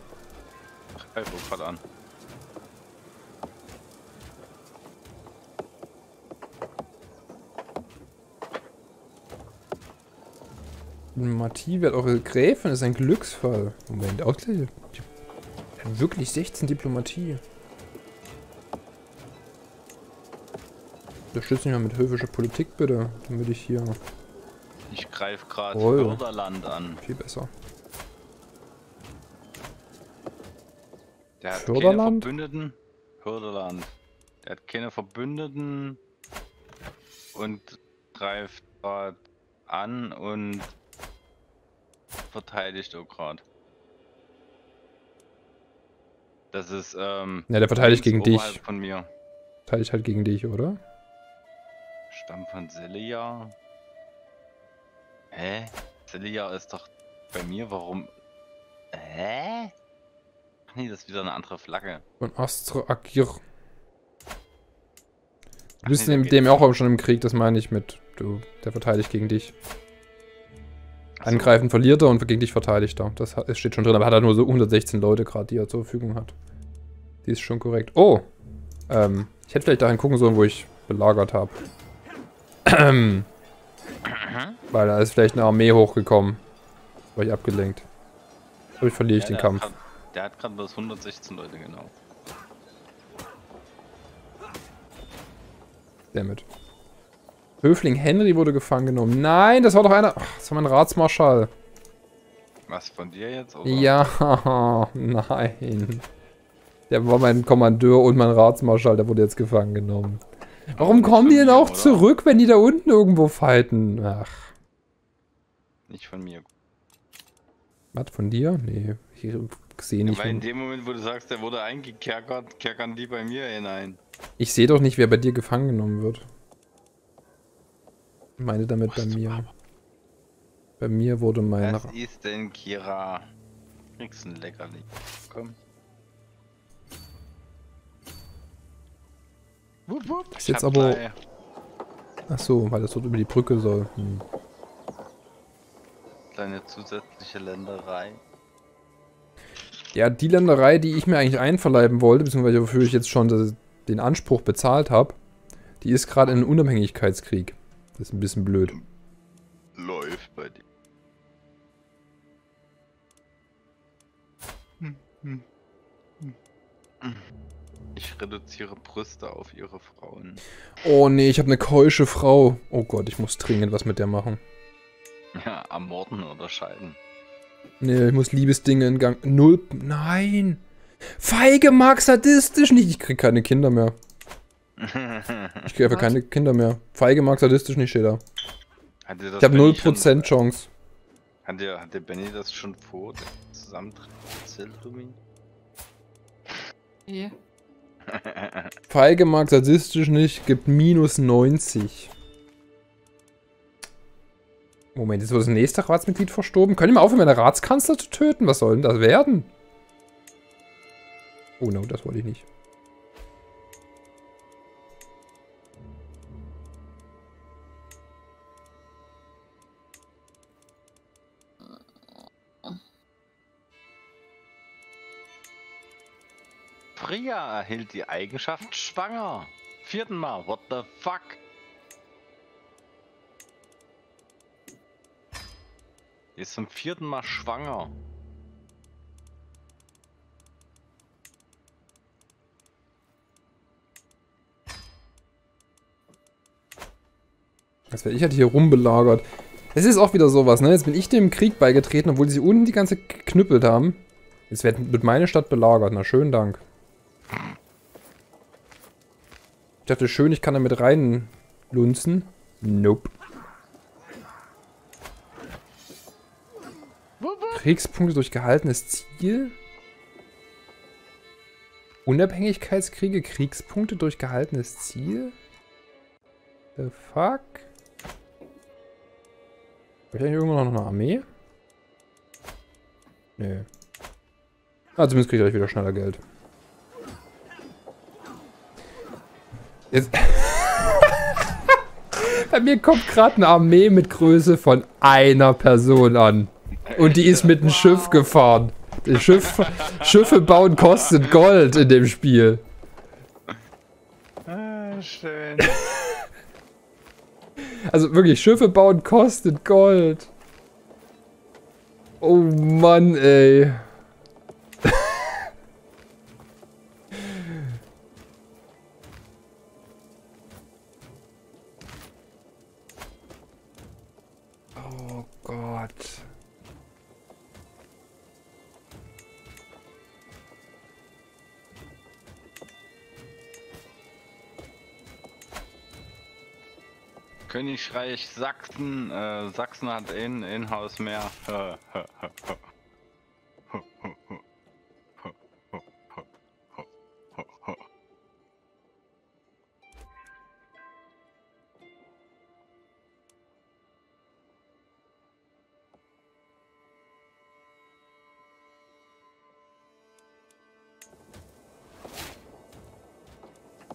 Ich guck grad an. Matie wird eure Gräfin, ist ein Glücksfall. Moment, Ausgleich. Wirklich 16 Diplomatie. Unterstütze mich mal mit höfischer Politik bitte, damit ich hier... Ich greife gerade Hörderland an. Viel besser. Der hat keine Verbündeten. Föderland. Der hat keine Verbündeten und greift dort an und verteidigt auch gerade. Das ist, ja, der verteidigt gegen dich. Von mir. Verteidigt halt gegen dich, oder? Stamm von Selya. Hä? Selya ist doch bei mir, warum? Hä? Nee, das ist wieder eine andere Flagge. Von Astra Agir. Du bist mit dem auch schon im Krieg, das meine ich mit. Du, der verteidigt gegen dich. Angreifen verliert er und gegen dich verteidigt er. Das steht schon drin, aber hat er nur so 116 Leute gerade, die er zur Verfügung hat. Die ist schon korrekt. Oh! Ich hätte vielleicht dahin gucken sollen, wo ich belagert habe. Weil da ist vielleicht eine Armee hochgekommen. War ich abgelenkt. Dadurch verliere ich den Kampf. Der hat gerade bloß 116 Leute, genau. Damit. Höfling Henry wurde gefangen genommen. Nein, das war doch einer. Ach, das war mein Ratsmarschall. Was, von dir jetzt? Oder? Ja, nein. Der war mein Kommandeur und mein Ratsmarschall, der wurde jetzt gefangen genommen. Warum kommen die denn auch zurück, wenn die da unten irgendwo fighten? Ach. Nicht von mir. Was, von dir? Nee, ich sehe nicht. Weil in dem Moment, wo du sagst, der wurde eingekerkert, kerkern die bei mir hinein. Ich sehe doch nicht, wer bei dir gefangen genommen wird. Ich meine damit bei mir. Bei mir wurde mein... Was ist denn, Kira? Kriegst ein Leckerli. Komm. Wupp, wupp. Das ist jetzt aber... Achso, weil das dort über die Brücke soll. Hm. Kleine zusätzliche Länderei. Ja, die Länderei, die ich mir eigentlich einverleiben wollte, beziehungsweise wofür ich jetzt schon den Anspruch bezahlt habe, die ist gerade in einem Unabhängigkeitskrieg. Das ist ein bisschen blöd. Läuft bei dir. Ich reduziere Brüste auf ihre Frauen. Oh nee, ich habe eine keusche Frau. Oh Gott, ich muss dringend was mit der machen. Ja, ermorden oder scheiden. Nee, ich muss Liebesdinge in Gang... Null... Nein! Feige mag sadistisch nicht! Ich krieg keine Kinder mehr. Ich kriege einfach keine Kinder mehr. Feige mag sadistisch nicht, steht da. Ich habe 0% Chance. Hat der Benny das schon vor? Zusammentreffen? Ja. Feige mag sadistisch nicht, gibt minus 90. Moment, jetzt wurde das nächste Ratsmitglied verstorben. Können wir aufhören, meine Ratskanzler zu töten? Was soll denn das werden? Oh no, das wollte ich nicht. Fria erhielt die Eigenschaft schwanger. 4. Mal, what the fuck? Die ist zum 4. Mal schwanger. Was wäre ich halt hier rumbelagert. Es ist auch wieder sowas, ne? Jetzt bin ich dem Krieg beigetreten, obwohl sie unten die ganze geknüppelt haben. Jetzt wird meine Stadt belagert. Na, schönen Dank. Ich dachte schön, ich kann damit reinlunzen. Nope. Kriegspunkte durch gehaltenes Ziel. Unabhängigkeitskriege, Kriegspunkte durch gehaltenes Ziel. The fuck? Habe ich eigentlich irgendwo noch eine Armee? Nö. Ah, zumindest kriege ich wieder schneller Geld. Jetzt bei mir kommt gerade eine Armee mit Größe von einer Person an. Und die ist mit einem Schiff gefahren. Schiffe bauen kostet Gold in dem Spiel. Ah, schön. Also wirklich, Schiffe bauen kostet Gold. Oh Mann, ey. Königreich Sachsen. Sachsen hat Inhouse mehr.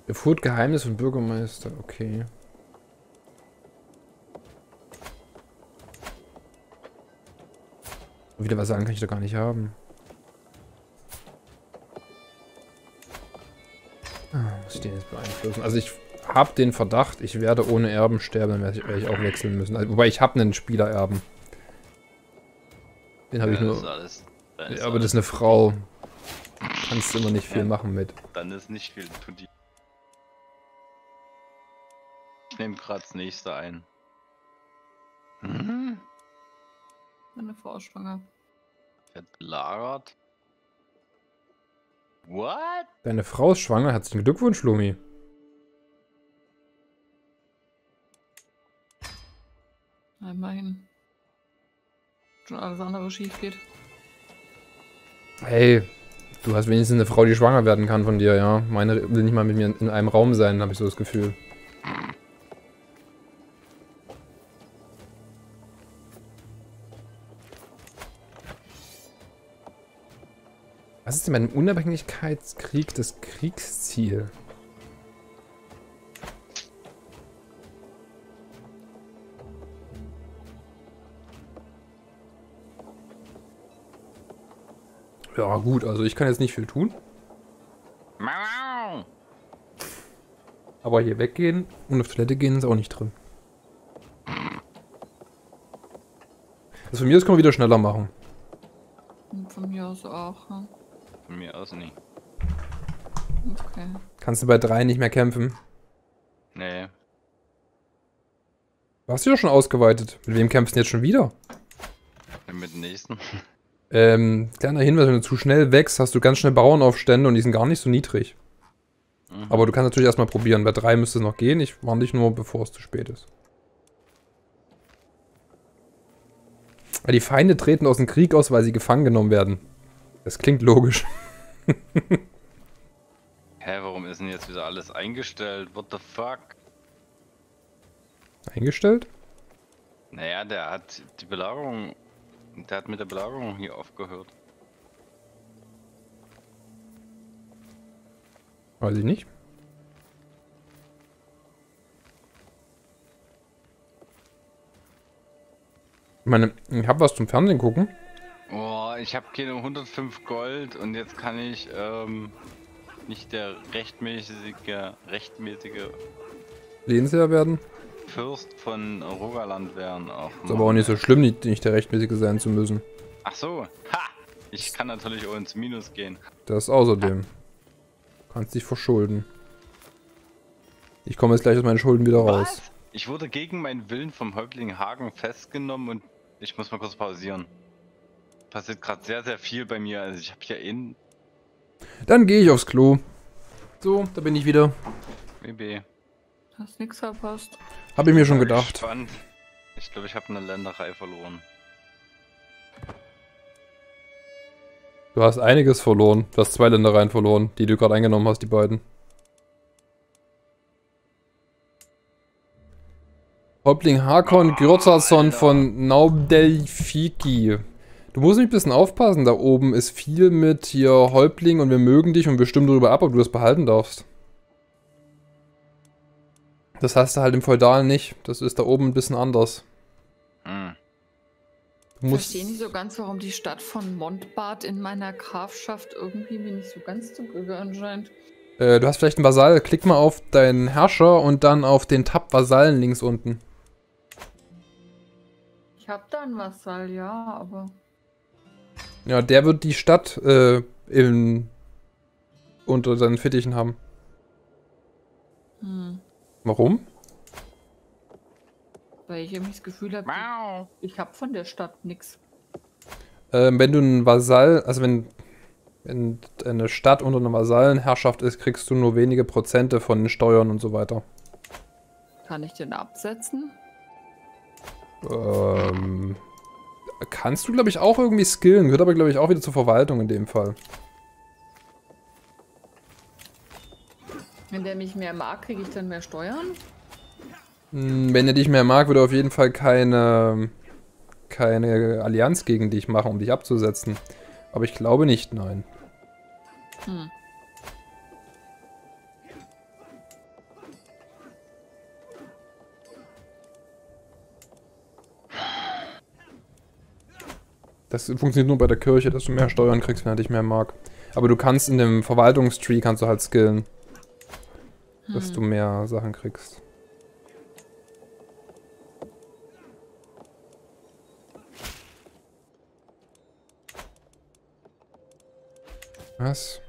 Erfurt Geheimnis und Bürgermeister, okay. Wieder was sagen kann ich da gar nicht haben. Muss ich den jetzt beeinflussen? Also ich habe den Verdacht, ich werde ohne Erben sterben, dann werde ich auch wechseln müssen. Also, wobei ich habe einen Spielererben. Den habe ich nur... Ja, aber das ist eine Frau. Kannst immer nicht viel machen mit. Dann ist nicht viel zu dir. Ich nehme gerade das nächste ein. Mhm. Eine Vorschwanger. Wird belagert. What? Deine Frau ist schwanger. Herzlichen Glückwunsch, Lumi. Immerhin. Schon alles andere schief geht. Hey, du hast wenigstens eine Frau, die schwanger werden kann von dir, ja. Meine will nicht mal mit mir in einem Raum sein, habe ich so das Gefühl. Was ist denn bei einem Unabhängigkeitskrieg das Kriegsziel? Ja gut, also ich kann jetzt nicht viel tun. Aber hier weggehen und auf Toilette gehen ist auch nicht drin. Also von mir aus kann man wieder schneller machen. Und von mir aus auch, ne? Von mir aus nicht. Okay. Kannst du bei 3 nicht mehr kämpfen? Nee. Warst du ja schon ausgeweitet. Mit wem kämpfst du jetzt schon wieder? Ja, mit dem nächsten. Kleiner Hinweis, wenn du zu schnell wächst, hast du ganz schnell Bauernaufstände und die sind gar nicht so niedrig. Mhm. Aber du kannst natürlich erstmal probieren. Bei 3 müsste es noch gehen. Ich warne dich nur, bevor es zu spät ist. Weil die Feinde treten aus dem Krieg aus, weil sie gefangen genommen werden. Das klingt logisch. Hä, warum ist denn jetzt wieder alles eingestellt? What the fuck? Eingestellt? Naja, der hat die Belagerung... Der hat mit der Belagerung hier aufgehört. Weiß ich nicht. Ich meine, ich habe was zum Fernsehen gucken. Boah, ich habe keine 105 Gold und jetzt kann ich nicht der rechtmäßige Lehnsherr werden. Fürst von Rogaland werden. Auch ist aber auch nicht so schlimm, nicht der rechtmäßige sein zu müssen. Ach so, ha! Ich kann natürlich auch ins Minus gehen. Das außerdem. Du kannst dich verschulden. Ich komme jetzt gleich aus meinen Schulden wieder raus. Ich wurde gegen meinen Willen vom Häuptling Hagen festgenommen und ich muss mal kurz pausieren. Passiert gerade sehr, sehr viel bei mir. Also ich habe hier innen. Dann gehe ich aufs Klo. So, da bin ich wieder. BB. Hast nichts verpasst. Habe ich mir schon gedacht. Spannend. Ich glaube, ich habe eine Länderei verloren. Du hast einiges verloren. Du hast 2 Ländereien verloren, die du gerade eingenommen hast, die beiden. Häuptling Hakon Grotzason von Naubdelfiki. Du musst mich ein bisschen aufpassen, da oben ist viel mit hier Häuptling und wir mögen dich und wir stimmen darüber ab, ob du das behalten darfst. Das hast du halt im Feudal nicht, das ist da oben ein bisschen anders. Ich verstehe nicht so ganz, warum die Stadt von Montbart in meiner Grafschaft irgendwie mir nicht so ganz zu gehören scheint. Du hast vielleicht einen Vasall, klick mal auf deinen Herrscher und dann auf den Tab Vasallen links unten. Ich hab da einen Vasall, ja, aber... Ja, der wird die Stadt unter seinen Fittichen haben. Hm. Warum? Weil ich irgendwie das Gefühl habe, ich hab von der Stadt nichts. Wenn du einen Vasall, also wenn eine Stadt unter einer Vasallenherrschaft ist, kriegst du nur wenige Prozente von den Steuern und so weiter. Kann ich den absetzen? Kannst du, glaube ich, auch irgendwie skillen. Gehört aber, glaube ich, auch wieder zur Verwaltung in dem Fall. Wenn der mich mehr mag, kriege ich dann mehr Steuern? Wenn er dich mehr mag, würde er auf jeden Fall keine Allianz gegen dich machen, um dich abzusetzen. Aber ich glaube nicht, nein. Hm. Das funktioniert nur bei der Kirche, dass du mehr Steuern kriegst, wenn er dich mehr mag. Aber du kannst in dem Verwaltungstree, kannst du halt skillen. Hm. Dass du mehr Sachen kriegst. Was?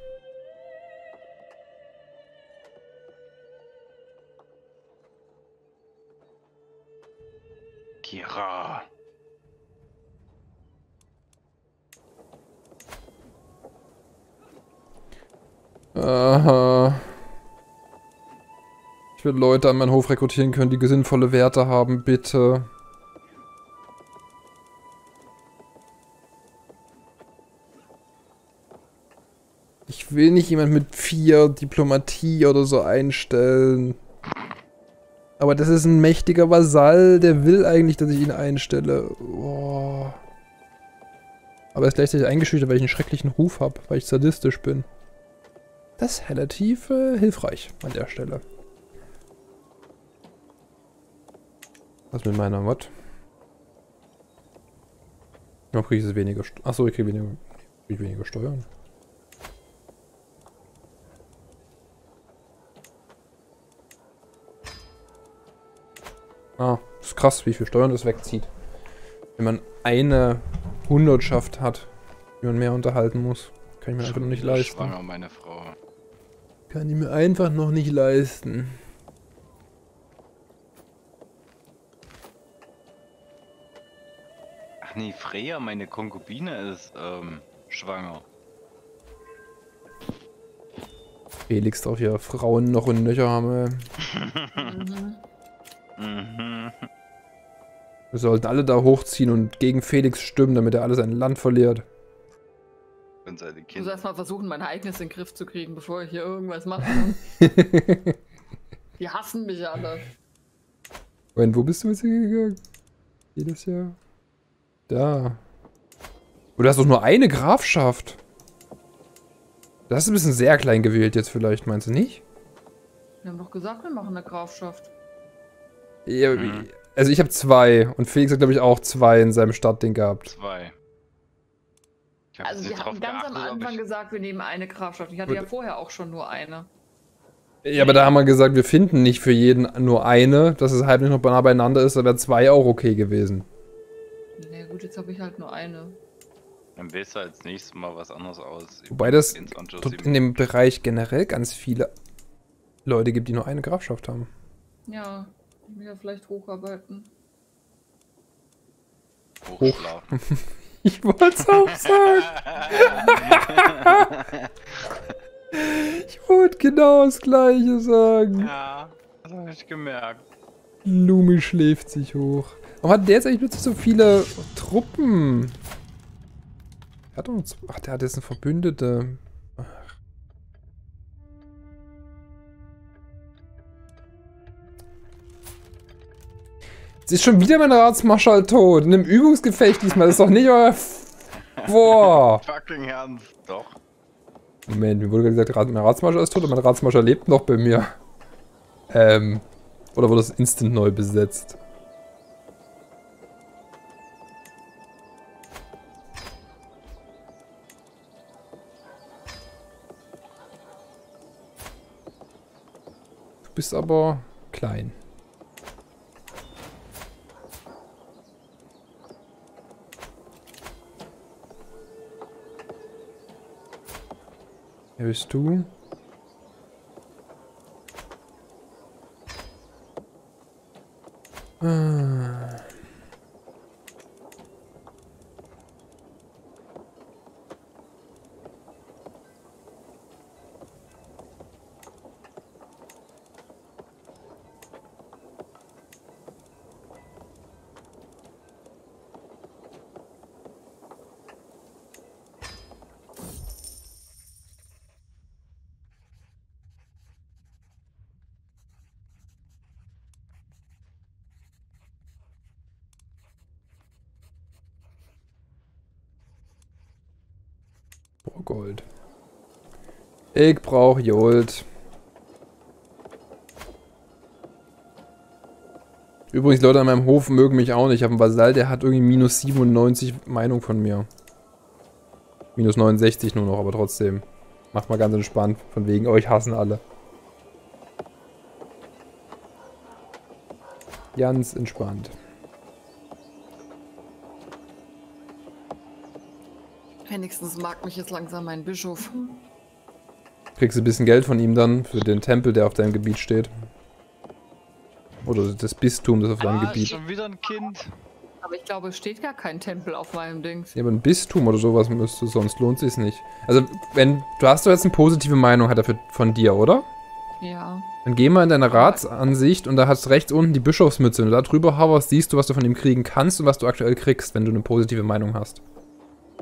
Kira. Aha. Ich will Leute an meinen Hof rekrutieren können, die sinnvolle Werte haben, bitte. Ich will nicht jemand mit 4 Diplomatie oder so einstellen. Aber das ist ein mächtiger Vasall, der will eigentlich, dass ich ihn einstelle. Oh. Aber er ist gleichzeitig eingeschüchtert, weil ich einen schrecklichen Ruf habe, weil ich sadistisch bin. Das ist relativ hilfreich an der Stelle. Was mit meiner Mod? Noch kriege ich es weniger. Achso, ich kriege weniger Steuern. Ah, ist krass, wie viel Steuern das wegzieht. Wenn man eine Hundertschaft hat, die man mehr unterhalten muss. Kann ich mir einfach noch nicht leisten. Schwanger, meine Frau. Kann ich mir einfach noch nicht leisten. Ach nee, Freya, meine Konkubine, ist schwanger. Felix darf ja Frauen noch in Löcher haben. Wir sollten alle da hochziehen und gegen Felix stimmen, damit er alles sein Land verliert. Und seine Kinder. Du sollst mal versuchen, mein Ereignis in den Griff zu kriegen, bevor ich hier irgendwas mache. Die hassen mich alle. Und wo bist du jetzt hingegangen? Jedes Jahr. Da. Du hast doch nur eine Grafschaft. Das ist ein bisschen sehr klein gewählt jetzt vielleicht, meinst du nicht? Wir haben doch gesagt, wir machen eine Grafschaft. Ja, also ich habe 2 und Felix hat, glaube ich, auch 2 in seinem Stadtding gehabt. 2. Also wir haben ganz am Anfang gesagt, wir nehmen eine Grafschaft. Ich hatte ja vorher auch schon nur eine. Ja, aber da haben wir gesagt, wir finden nicht für jeden nur eine, dass es halt nicht noch beieinander ist, da wäre 2 auch okay gewesen. Na ja, gut, jetzt habe ich halt nur eine. Dann wählst du als nächstes Mal was anderes aus. Wobei das in dem Bereich generell ganz viele Leute gibt, die nur eine Grafschaft haben. Ja, wieder vielleicht hocharbeiten. Hochschlafen. Ich wollte es auch sagen. Ich wollte genau das Gleiche sagen. Ja, das habe ich gemerkt. Lumi schläft sich hoch. Warum hat der jetzt eigentlich plötzlich so viele Truppen? Hat er uns. Ach, der hat jetzt eine Verbündete. Ach. Jetzt ist schon wieder mein Ratsmarschall tot. In einem Übungsgefecht diesmal. Das ist doch nicht euer. Boah. Fucking Ernst, doch. Moment, mir wurde gesagt, mein Ratsmarschall ist tot und mein Ratsmarschall lebt noch bei mir. Oder wurde das instant neu besetzt? Du bist aber klein. Wer bist du? Ah. Oh, Gold. Ich brauch Gold. Übrigens, Leute an meinem Hof mögen mich auch nicht. Ich habe einen Vasall, der hat irgendwie minus 97 Meinung von mir. Minus 69 nur noch, aber trotzdem. Macht mal ganz entspannt. Von wegen, euch hassen alle. Ganz entspannt. Wenigstens mag mich jetzt langsam mein Bischof. Kriegst du ein bisschen Geld von ihm dann für den Tempel, der auf deinem Gebiet steht. Oder das Bistum, das auf deinem Gebiet. Schon wieder ein Kind. Aber ich glaube, es steht gar kein Tempel auf meinem Dings. Ja, aber ein Bistum oder sowas müsste, sonst lohnt sich's nicht. Also, wenn du hast doch jetzt eine positive Meinung, hat er von dir, oder? Ja. Dann geh mal in deine Ratsansicht und da hast rechts unten die Bischofsmütze. Und da drüber hauerst, siehst du, was du von ihm kriegen kannst und was du aktuell kriegst, wenn du eine positive Meinung hast.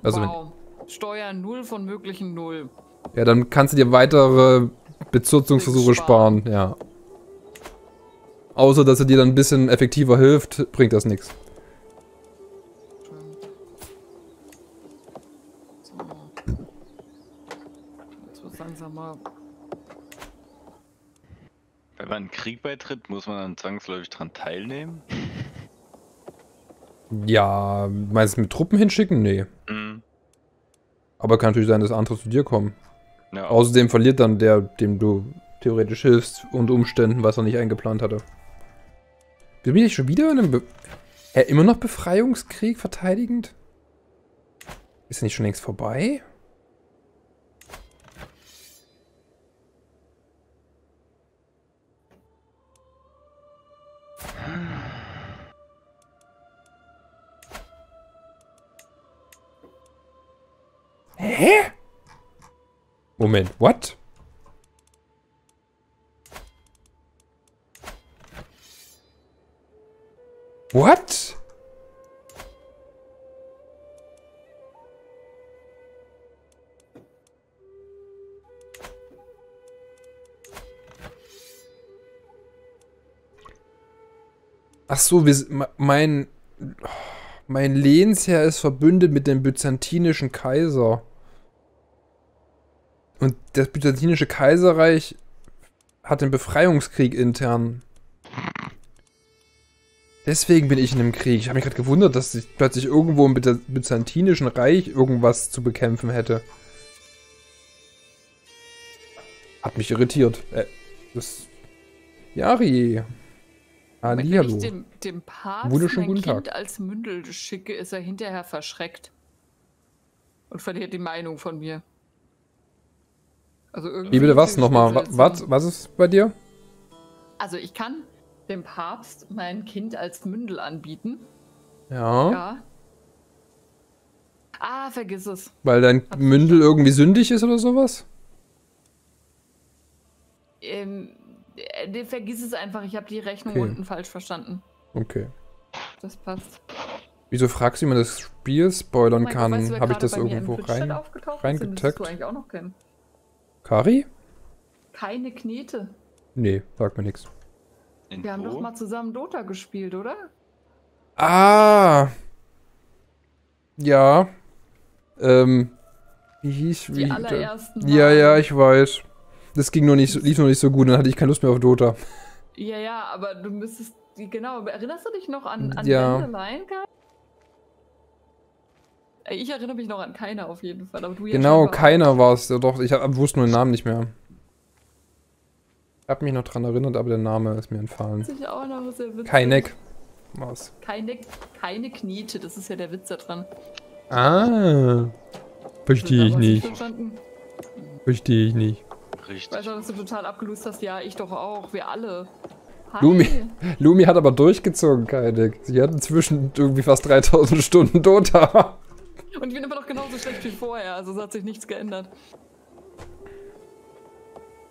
Also wow. Wenn, Steuer 0 von möglichen 0. Ja, dann kannst du dir weitere Bezürzungsversuche sparen, ja. Außer, dass er dir dann ein bisschen effektiver hilft, bringt das nichts. So. Jetzt wird's langsamer. Wenn man einen Krieg beitritt, muss man dann zwangsläufig dran teilnehmen? Ja, meinst du mit Truppen hinschicken? Nee. Mhm. Aber kann natürlich sein, dass andere zu dir kommen. Ja. Außerdem verliert dann der, dem du theoretisch hilfst, unter Umständen, was er nicht eingeplant hatte. Bin ich schon wieder in einem immer noch Befreiungskrieg verteidigend? Ist er nicht schon längst vorbei? Hä? Moment, what? What? Ach so, mein Lehnsherr ist verbündet mit dem byzantinischen Kaiser. Und das byzantinische Kaiserreich hat den Befreiungskrieg intern. Deswegen bin ich in einem Krieg. Ich habe mich gerade gewundert, dass ich plötzlich irgendwo im byzantinischen Reich irgendwas zu bekämpfen hätte. Hat mich irritiert. Das... Jari. Hallihallo. Wenn ich dem Papst mein Kind als Mündel schicke, ist er hinterher verschreckt. Und verliert die Meinung von mir. Also irgendwie... Wie bitte was? Nochmal. Was ist bei dir? Also ich kann... dem Papst mein Kind als Mündel anbieten. Ja. Ja. Ah, vergiss es. Weil dein Mündel irgendwie sündig ist oder sowas? Vergiss es einfach, ich habe die Rechnung unten falsch verstanden. Okay. Das passt. Wieso fragst du, wie man das Spiel spoilern kann? Habe ich das irgendwo reingetackt? Kari? Keine Knete. Nee, sagt mir nichts. Wir haben doch mal zusammen Dota gespielt, oder? Ah! Ja. Wie hieß die allerersten Mal. Ja, ich weiß. Das ging nur nicht, lief nur nicht so gut, dann hatte ich keine Lust mehr auf Dota. Ja, aber du müsstest... Genau, erinnerst du dich noch an Ben The L!ne? Ich erinnere mich noch an keiner auf jeden Fall, aber du ja. Genau, keiner war es. Ja, doch, ich wusste nur den Namen nicht mehr. Ich hab mich noch dran erinnert, aber der Name ist mir entfallen. Das ist auch noch sehr witzig. Keineck. Was? Keineck, keine Kniete, das ist ja der Witz da dran. Ah. Verstehe ich nicht. Verstehe ich nicht. Richtig. Weißt du, dass du total abgelust hast? Ja, ich doch auch. Wir alle. Hi. Lumi hat aber durchgezogen, Keineck. Sie hat inzwischen irgendwie fast 3000 Stunden Dota. Und ich bin immer noch genauso schlecht wie vorher, also es hat sich nichts geändert.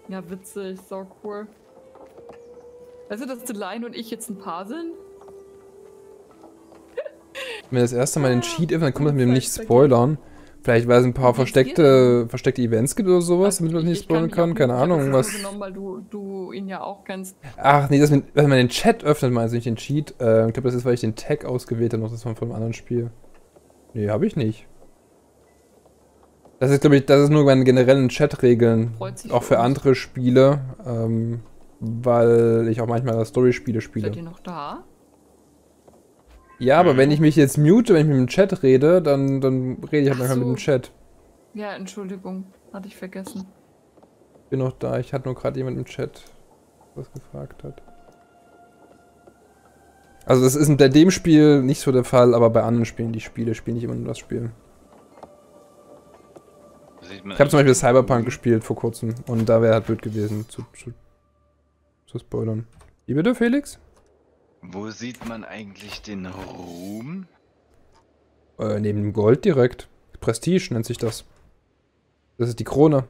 Ja, witzig, so cool. Weißt du, dass The L!ne und ich jetzt ein Paar sind? Wenn wir das erste Mal den Cheat öffnen, dann kommt das mit dem Nicht-Spoilern. Vielleicht, weil es ein paar versteckte Events gibt oder sowas, damit man nicht spoilern kann. Keine Ahnung, was... Genommen, weil du ihn ja auch kennst. Ach nee, wenn man den Chat öffnet, meinst du nicht den Cheat? Ich glaube, das ist, weil ich den Tag ausgewählt habe, noch das von einem anderen Spiel. Nee, habe ich nicht. Das ist, glaube ich, das ist nur bei den generellen Chat-Regeln, auch für andere Spiele, weil ich auch manchmal Story-Spiele spiele. Seid ihr noch da? Ja, aber wenn ich mich jetzt mute, wenn ich mit dem Chat rede, dann rede ich halt manchmal mit dem Chat. Ja, Entschuldigung, hatte ich vergessen. Bin noch da, ich hatte nur gerade jemand im Chat, was gefragt hat. Also das ist bei dem Spiel nicht so der Fall, aber bei anderen Spielen, die ich spiele, spiele ich immer nur das Spiel. Ich habe zum Beispiel Cyberpunk gespielt vor kurzem und da wäre halt blöd gewesen zu spoilern. Wie bitte, Felix? Wo sieht man eigentlich den Ruhm? Neben dem Gold direkt. Prestige nennt sich das. Das ist die Krone.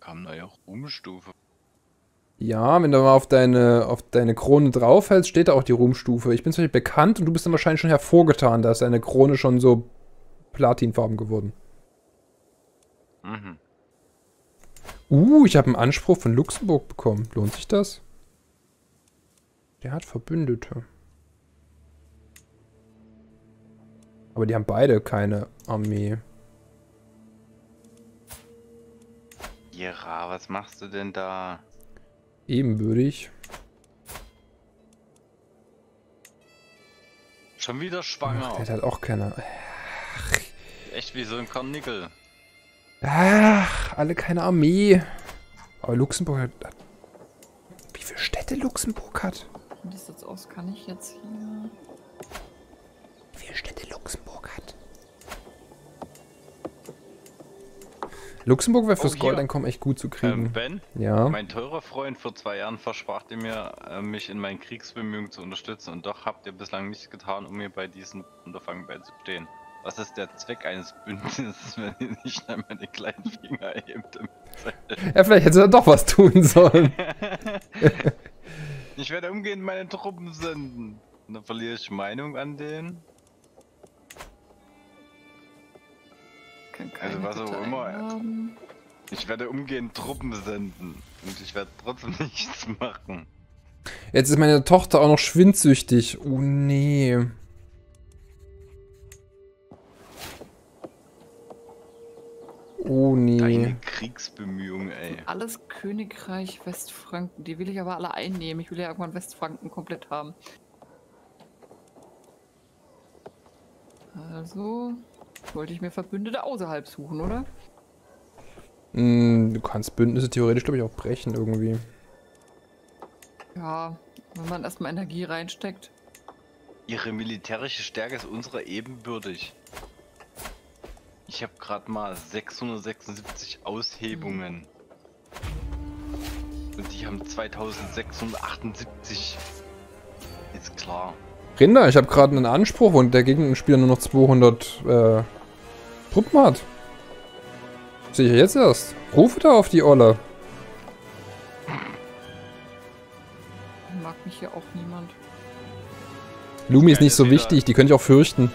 Kam da ja auch Ruhmstufe. Ja, wenn du mal auf deine Krone draufhältst, steht da auch die Ruhmstufe. Ich bin zwar nicht bekannt und du bist dann wahrscheinlich schon hervorgetan, da ist deine Krone schon so platinfarben geworden. Mhm. Ich habe einen Anspruch von Luxemburg bekommen. Lohnt sich das? Der hat Verbündete. Aber die haben beide keine Armee. Jera, was machst du denn da? Ebenbürtig. Schon wieder schwanger. Der hat auch keine. Ach. Echt wie so ein Kornickel. Ach, alle keine Armee. Aber Luxemburg hat... Wie viele Städte Luxemburg hat? Das jetzt aus, kann ich jetzt hier... Wie viele Städte Luxemburg hat? Luxemburg wäre fürs Goldeinkommen echt gut zu kriegen. Ben? Ja? Mein teurer Freund, vor 2 Jahren versprach ihr mir, mich in meinen Kriegsbemühungen zu unterstützen und doch habt ihr bislang nichts getan, um mir bei diesem Unterfangen beizustehen. Was ist der Zweck eines Bündnisses, wenn ihr nicht einmal den kleinen Finger hebt? Ja, vielleicht hätte er doch was tun sollen. Ich werde umgehend meine Truppen senden. Und dann verliere ich Meinung an denen. Also was auch immer. Ich werde umgehend Truppen senden. Und ich werde trotzdem nichts machen. Jetzt ist meine Tochter auch noch schwindsüchtig. Oh nee. Oh nee. Deine Kriegsbemühungen, ey. Alles Königreich Westfranken. Die will ich aber alle einnehmen. Ich will ja irgendwann Westfranken komplett haben. Also wollte ich mir Verbündete außerhalb suchen, oder? Du kannst Bündnisse theoretisch, glaube ich, auch brechen irgendwie. Ja, wenn man erstmal Energie reinsteckt. Ihre militärische Stärke ist unserer ebenbürtig. Ich habe gerade mal 676 Aushebungen. Und die haben 2678. Ist klar. Rinder, ich habe gerade einen Anspruch und der Gegenspieler nur noch 200 Truppen hat. Sehe ich jetzt erst. Rufe da auf die Olle. Mag mich hier auch niemand. Lumi ist nicht so wichtig, die könnte ich auch fürchten.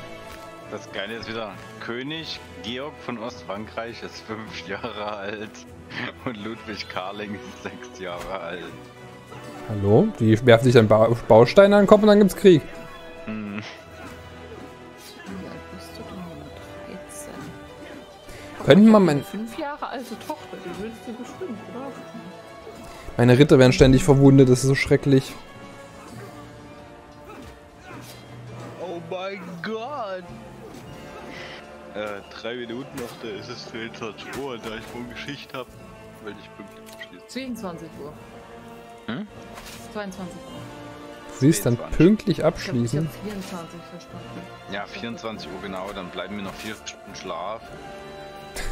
Das Geile ist wieder, König Georg von Ostfrankreich ist 5 Jahre alt und Ludwig Karling ist 6 Jahre alt. Hallo? Die werfen sich dann Baustein an den Kopf und dann gibt's Krieg. Hm. Wie alt bist du denn? 13. Könnten man meine 5 Jahre alte Tochter, die würdest du bestimmt, oder? Meine Ritter werden ständig verwundet, das ist so schrecklich. Oh mein Gott! 3 Minuten noch, da ist es 22 Uhr, da ich wohl Geschichte habe, weil ich pünktlich abschließe. 22 Uhr. Hm? 22 Uhr. Sie ist dann pünktlich abschließen. Ich glaub, ich hab 24 verstanden. Ja, 24 Uhr genau, dann bleiben mir noch 4 Stunden Schlaf.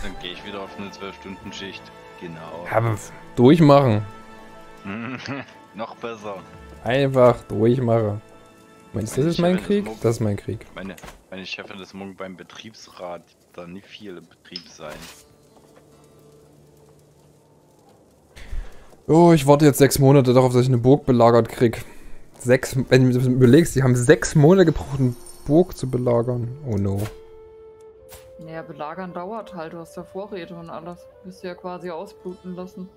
Dann gehe ich wieder auf eine 12-Stunden-Schicht. Genau. Aber durchmachen. Noch besser. Einfach durchmachen. Meinst du, das ist mein Krieg? Das ist mein Krieg. Meine Chefin ist morgen beim Betriebsrat. Da nie viel im Betrieb sein. Oh, ich warte jetzt 6 Monate darauf, dass ich eine Burg belagert krieg. Wenn du überlegst, die haben 6 Monate gebraucht, eine Burg zu belagern. Oh no. Naja, belagern dauert halt, du hast ja Vorräte und alles. Du bist ja quasi ausbluten lassen.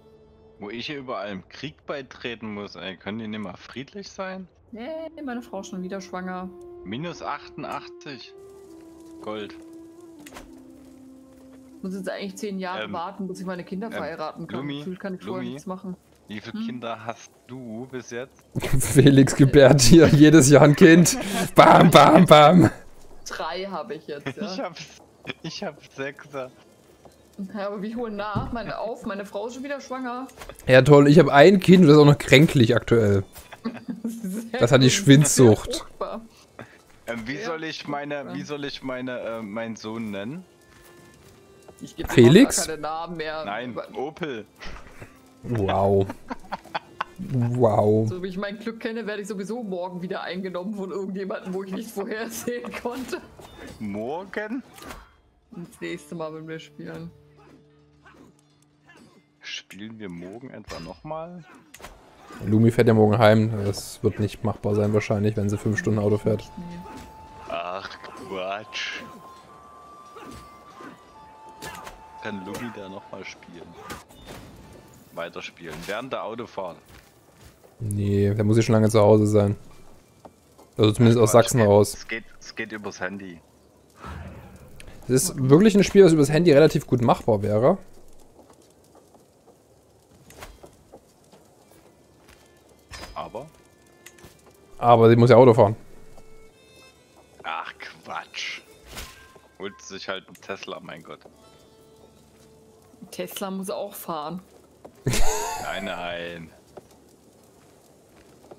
Wo ich hier überall im Krieg beitreten muss, ey, können die nicht mal friedlich sein? Nee, meine Frau schon wieder schwanger. Minus 88 Gold. muss jetzt eigentlich 10 Jahre warten, bis ich meine Kinder verheiraten kann. Lumi, gefühlt kann ich vorher nichts machen. Wie viele Kinder hast du bis jetzt? Felix gebärt hier jedes Jahr ein Kind. Bam, bam, bam. 3 habe ich jetzt, ja. Ich hab 6er. Ja, aber wie holen nach? Meine Frau ist schon wieder schwanger. Ja toll, ich habe ein Kind und das ist auch noch kränklich aktuell. Das hat die Schwindsucht. Wie soll ich meinen Sohn nennen? Ich gebe keine Namen mehr. Nein, Opel. Wow. Wow. So wie ich mein Glück kenne, werde ich sowieso morgen wieder eingenommen von irgendjemandem, wo ich nicht vorhersehen konnte. Morgen? Das nächste Mal, wenn wir spielen. Spielen wir morgen etwa nochmal? Lumi fährt ja morgen heim. Das wird nicht machbar sein wahrscheinlich, wenn sie 5 Stunden Auto fährt. Ach Quatsch. Kann Lumi da nochmal spielen? Weiterspielen. Während der Autofahrt. Nee, da muss ich schon lange zu Hause sein. Also zumindest aus Sachsen raus. Es geht übers Handy. Das ist wirklich ein Spiel, was übers Handy relativ gut machbar wäre. Aber sie muss ja Auto fahren. Ach Quatsch. Holt sich halt einen Tesla, mein Gott. Tesla muss auch fahren. Nein.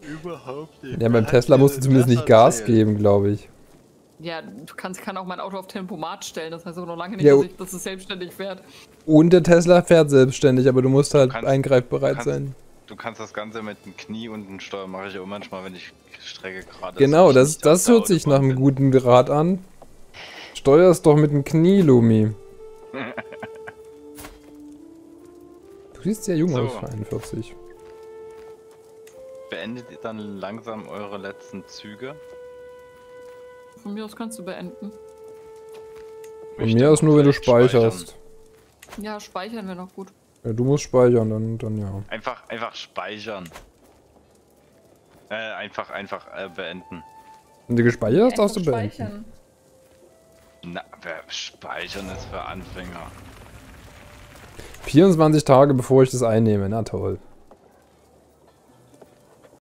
Überhaupt nicht. Ja, beim Tesla musst du zumindest nicht Gas geben, glaube ich. Ja, du kann auch mein Auto auf Tempomat stellen, das heißt aber noch lange nicht, dass es selbstständig fährt. Und der Tesla fährt selbstständig, aber du musst halt eingreifbereit sein. Du kannst das Ganze mit dem Knie und dem Steuer, mache ich auch manchmal, wenn ich Strecke gerade... Genau, das hört sich nach einem guten Rat an. Steuerst doch mit dem Knie, Lumi. Du siehst sehr jung aus, 41. Beendet ihr dann langsam eure letzten Züge? Von mir aus kannst du beenden. Von mir aus nur, wenn du speicherst. Ja, speichern wir noch gut. Ja, du musst speichern, dann ja. Einfach speichern. Einfach beenden. Wenn du gespeichert hast, darfst du beenden. Na, speichern ist für Anfänger. 24 Tage bevor ich das einnehme, na toll.